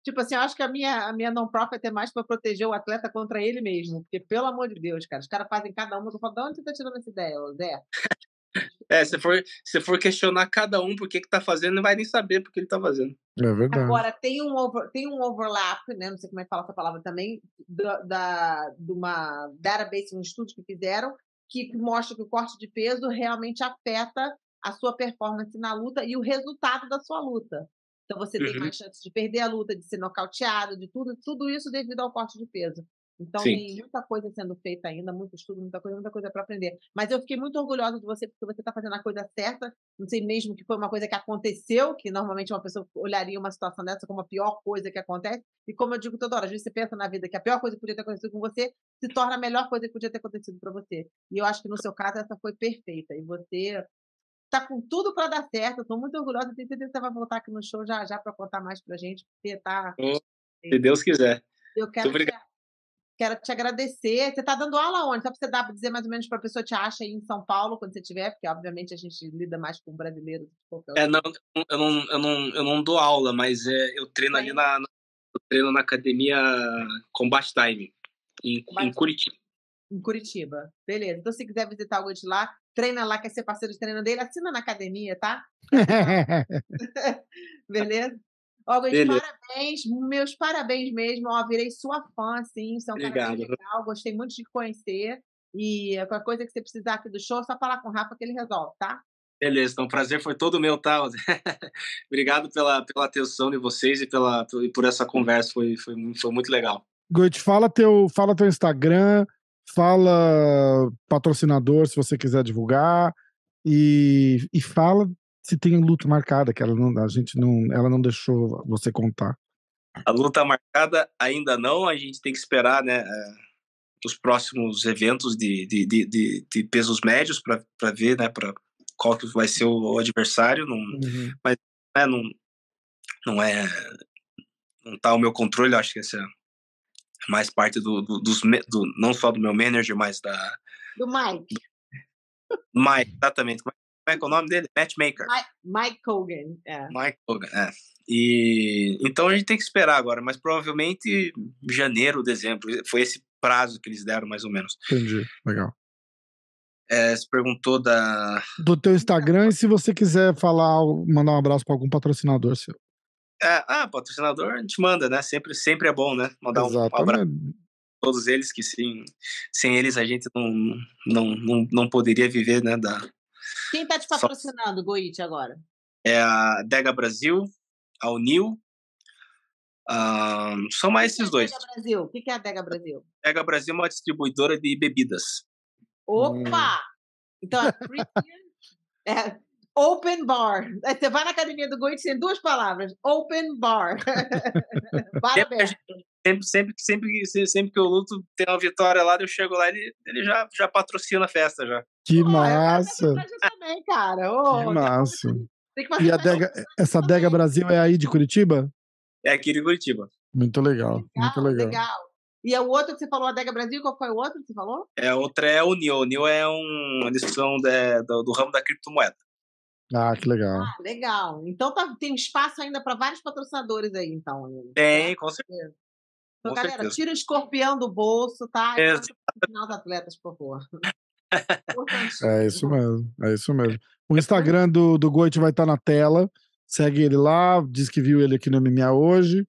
Tipo assim, eu acho que a minha non-profit é mais para proteger o atleta contra ele mesmo. Porque, pelo amor de Deus, cara, os caras fazem cada uma. Eu falo, de onde você tá tirando essa ideia, Zé? Se for questionar cada um por que tá fazendo, não vai nem saber por que ele tá fazendo. É verdade. Agora, tem um overlap, né? Não sei como é que fala essa palavra também, de uma database, um estudo que fizeram, que mostra que o corte de peso realmente afeta a sua performance na luta e o resultado da sua luta. Então você tem mais chance de perder a luta, de ser nocauteado, de tudo isso devido ao corte de peso. Então tem muita coisa sendo feita ainda, muito estudo, muita coisa para aprender. Mas eu fiquei muito orgulhosa de você, porque você está fazendo a coisa certa. Não sei mesmo que foi uma coisa que aconteceu, que normalmente uma pessoa olharia uma situação dessa como a pior coisa que acontece. E como eu digo toda hora, às vezes você pensa na vida que a pior coisa que podia ter acontecido com você se torna a melhor coisa que podia ter acontecido para você. E eu acho que no seu caso essa foi perfeita. E você... tá com tudo para dar certo, eu tô muito orgulhosa, tenho certeza que você vai voltar aqui no show já já para contar mais pra gente, porque tá... Se Deus quiser. Eu quero te agradecer, você tá dando aula onde? Só pra você dizer mais ou menos pra pessoa te acha aí em São Paulo, quando você tiver, porque obviamente a gente lida mais com brasileiro do que qualquer outro. Eu não dou aula, mas eu treino ali eu treino na academia Combat Time, em Curitiba. Em Curitiba, beleza. Então se quiser visitar alguém de lá, treina lá, quer ser parceiro de treino dele, assina na academia, tá? Beleza? Olga, parabéns, meus parabéns mesmo. Ó, virei sua fã, assim, são parabéns legal. Gostei muito de te conhecer. E qualquer coisa que você precisar aqui do show, só falar com o Rafa que ele resolve, tá? Beleza, então o prazer foi todo meu, tá? Obrigado pela atenção de vocês e por essa conversa, foi muito legal. Goiti, fala teu Instagram, fala patrocinador se você quiser divulgar e fala se tem luta marcada, que ela não deixou você contar. A luta marcada ainda não, a gente tem que esperar, né? Os próximos eventos de pesos médios para ver, né, para qual que vai ser o adversário, não, uhum. Mas né, não tá ao meu controle, acho que essa é mais parte do não só do meu manager, mas do Mike. Mike, exatamente. Como é que é o nome dele? Matchmaker. Mike Hogan. É. Mike Hogan, é. E então a gente tem que esperar agora, mas provavelmente janeiro, dezembro, foi esse prazo que eles deram, mais ou menos. Entendi, legal. Você perguntou do teu Instagram e se você quiser falar, mandar um abraço para algum patrocinador seu. Patrocinador a gente manda, né? Sempre é bom, né? Mandar um abraço a todos eles, que sem eles a gente não poderia viver, né? Quem tá te patrocinando, Goiti, agora? É a Dega Brasil, a Unil. São mais esses dois. Dega Brasil. O que é a Dega Brasil? A Dega Brasil é uma distribuidora de bebidas. Opa! Então, open bar. Você vai na academia do Goiti, tem duas palavras. Open bar. Parabéns. Sempre que eu luto, tem uma vitória lá, eu chego lá e ele já patrocina a festa. Que massa! Também, cara. Que massa. E essa Dega Brasil é aí de Curitiba? É aqui em Curitiba. Muito legal, muito legal. Legal. E é o outro que você falou, a Dega Brasil, qual foi o outro que você falou? Outra é o Neo. O Neo é uma lição do ramo da criptomoeda. Ah, que legal. Ah, legal. Então tem espaço ainda para vários patrocinadores aí, então. Tem, com certeza. Então, galera, tira o escorpião do bolso, tá? E manda o final dos atletas, por favor. É isso mesmo, é isso mesmo. O Instagram do Goiti vai estar na tela. Segue ele lá, diz que viu ele aqui no MMA Hoje.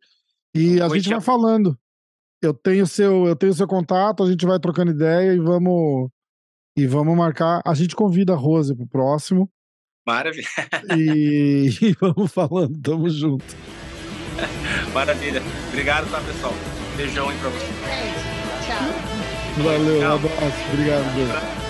E a gente vai falando. Eu tenho seu contato, a gente vai trocando ideia e vamos marcar. A gente convida a Rose pro próximo. Maravilha. E vamos falando, tamo junto. Maravilha. Obrigado, tá, pessoal? Beijão aí pra vocês. Tchau. Valeu, um abraço. Obrigado.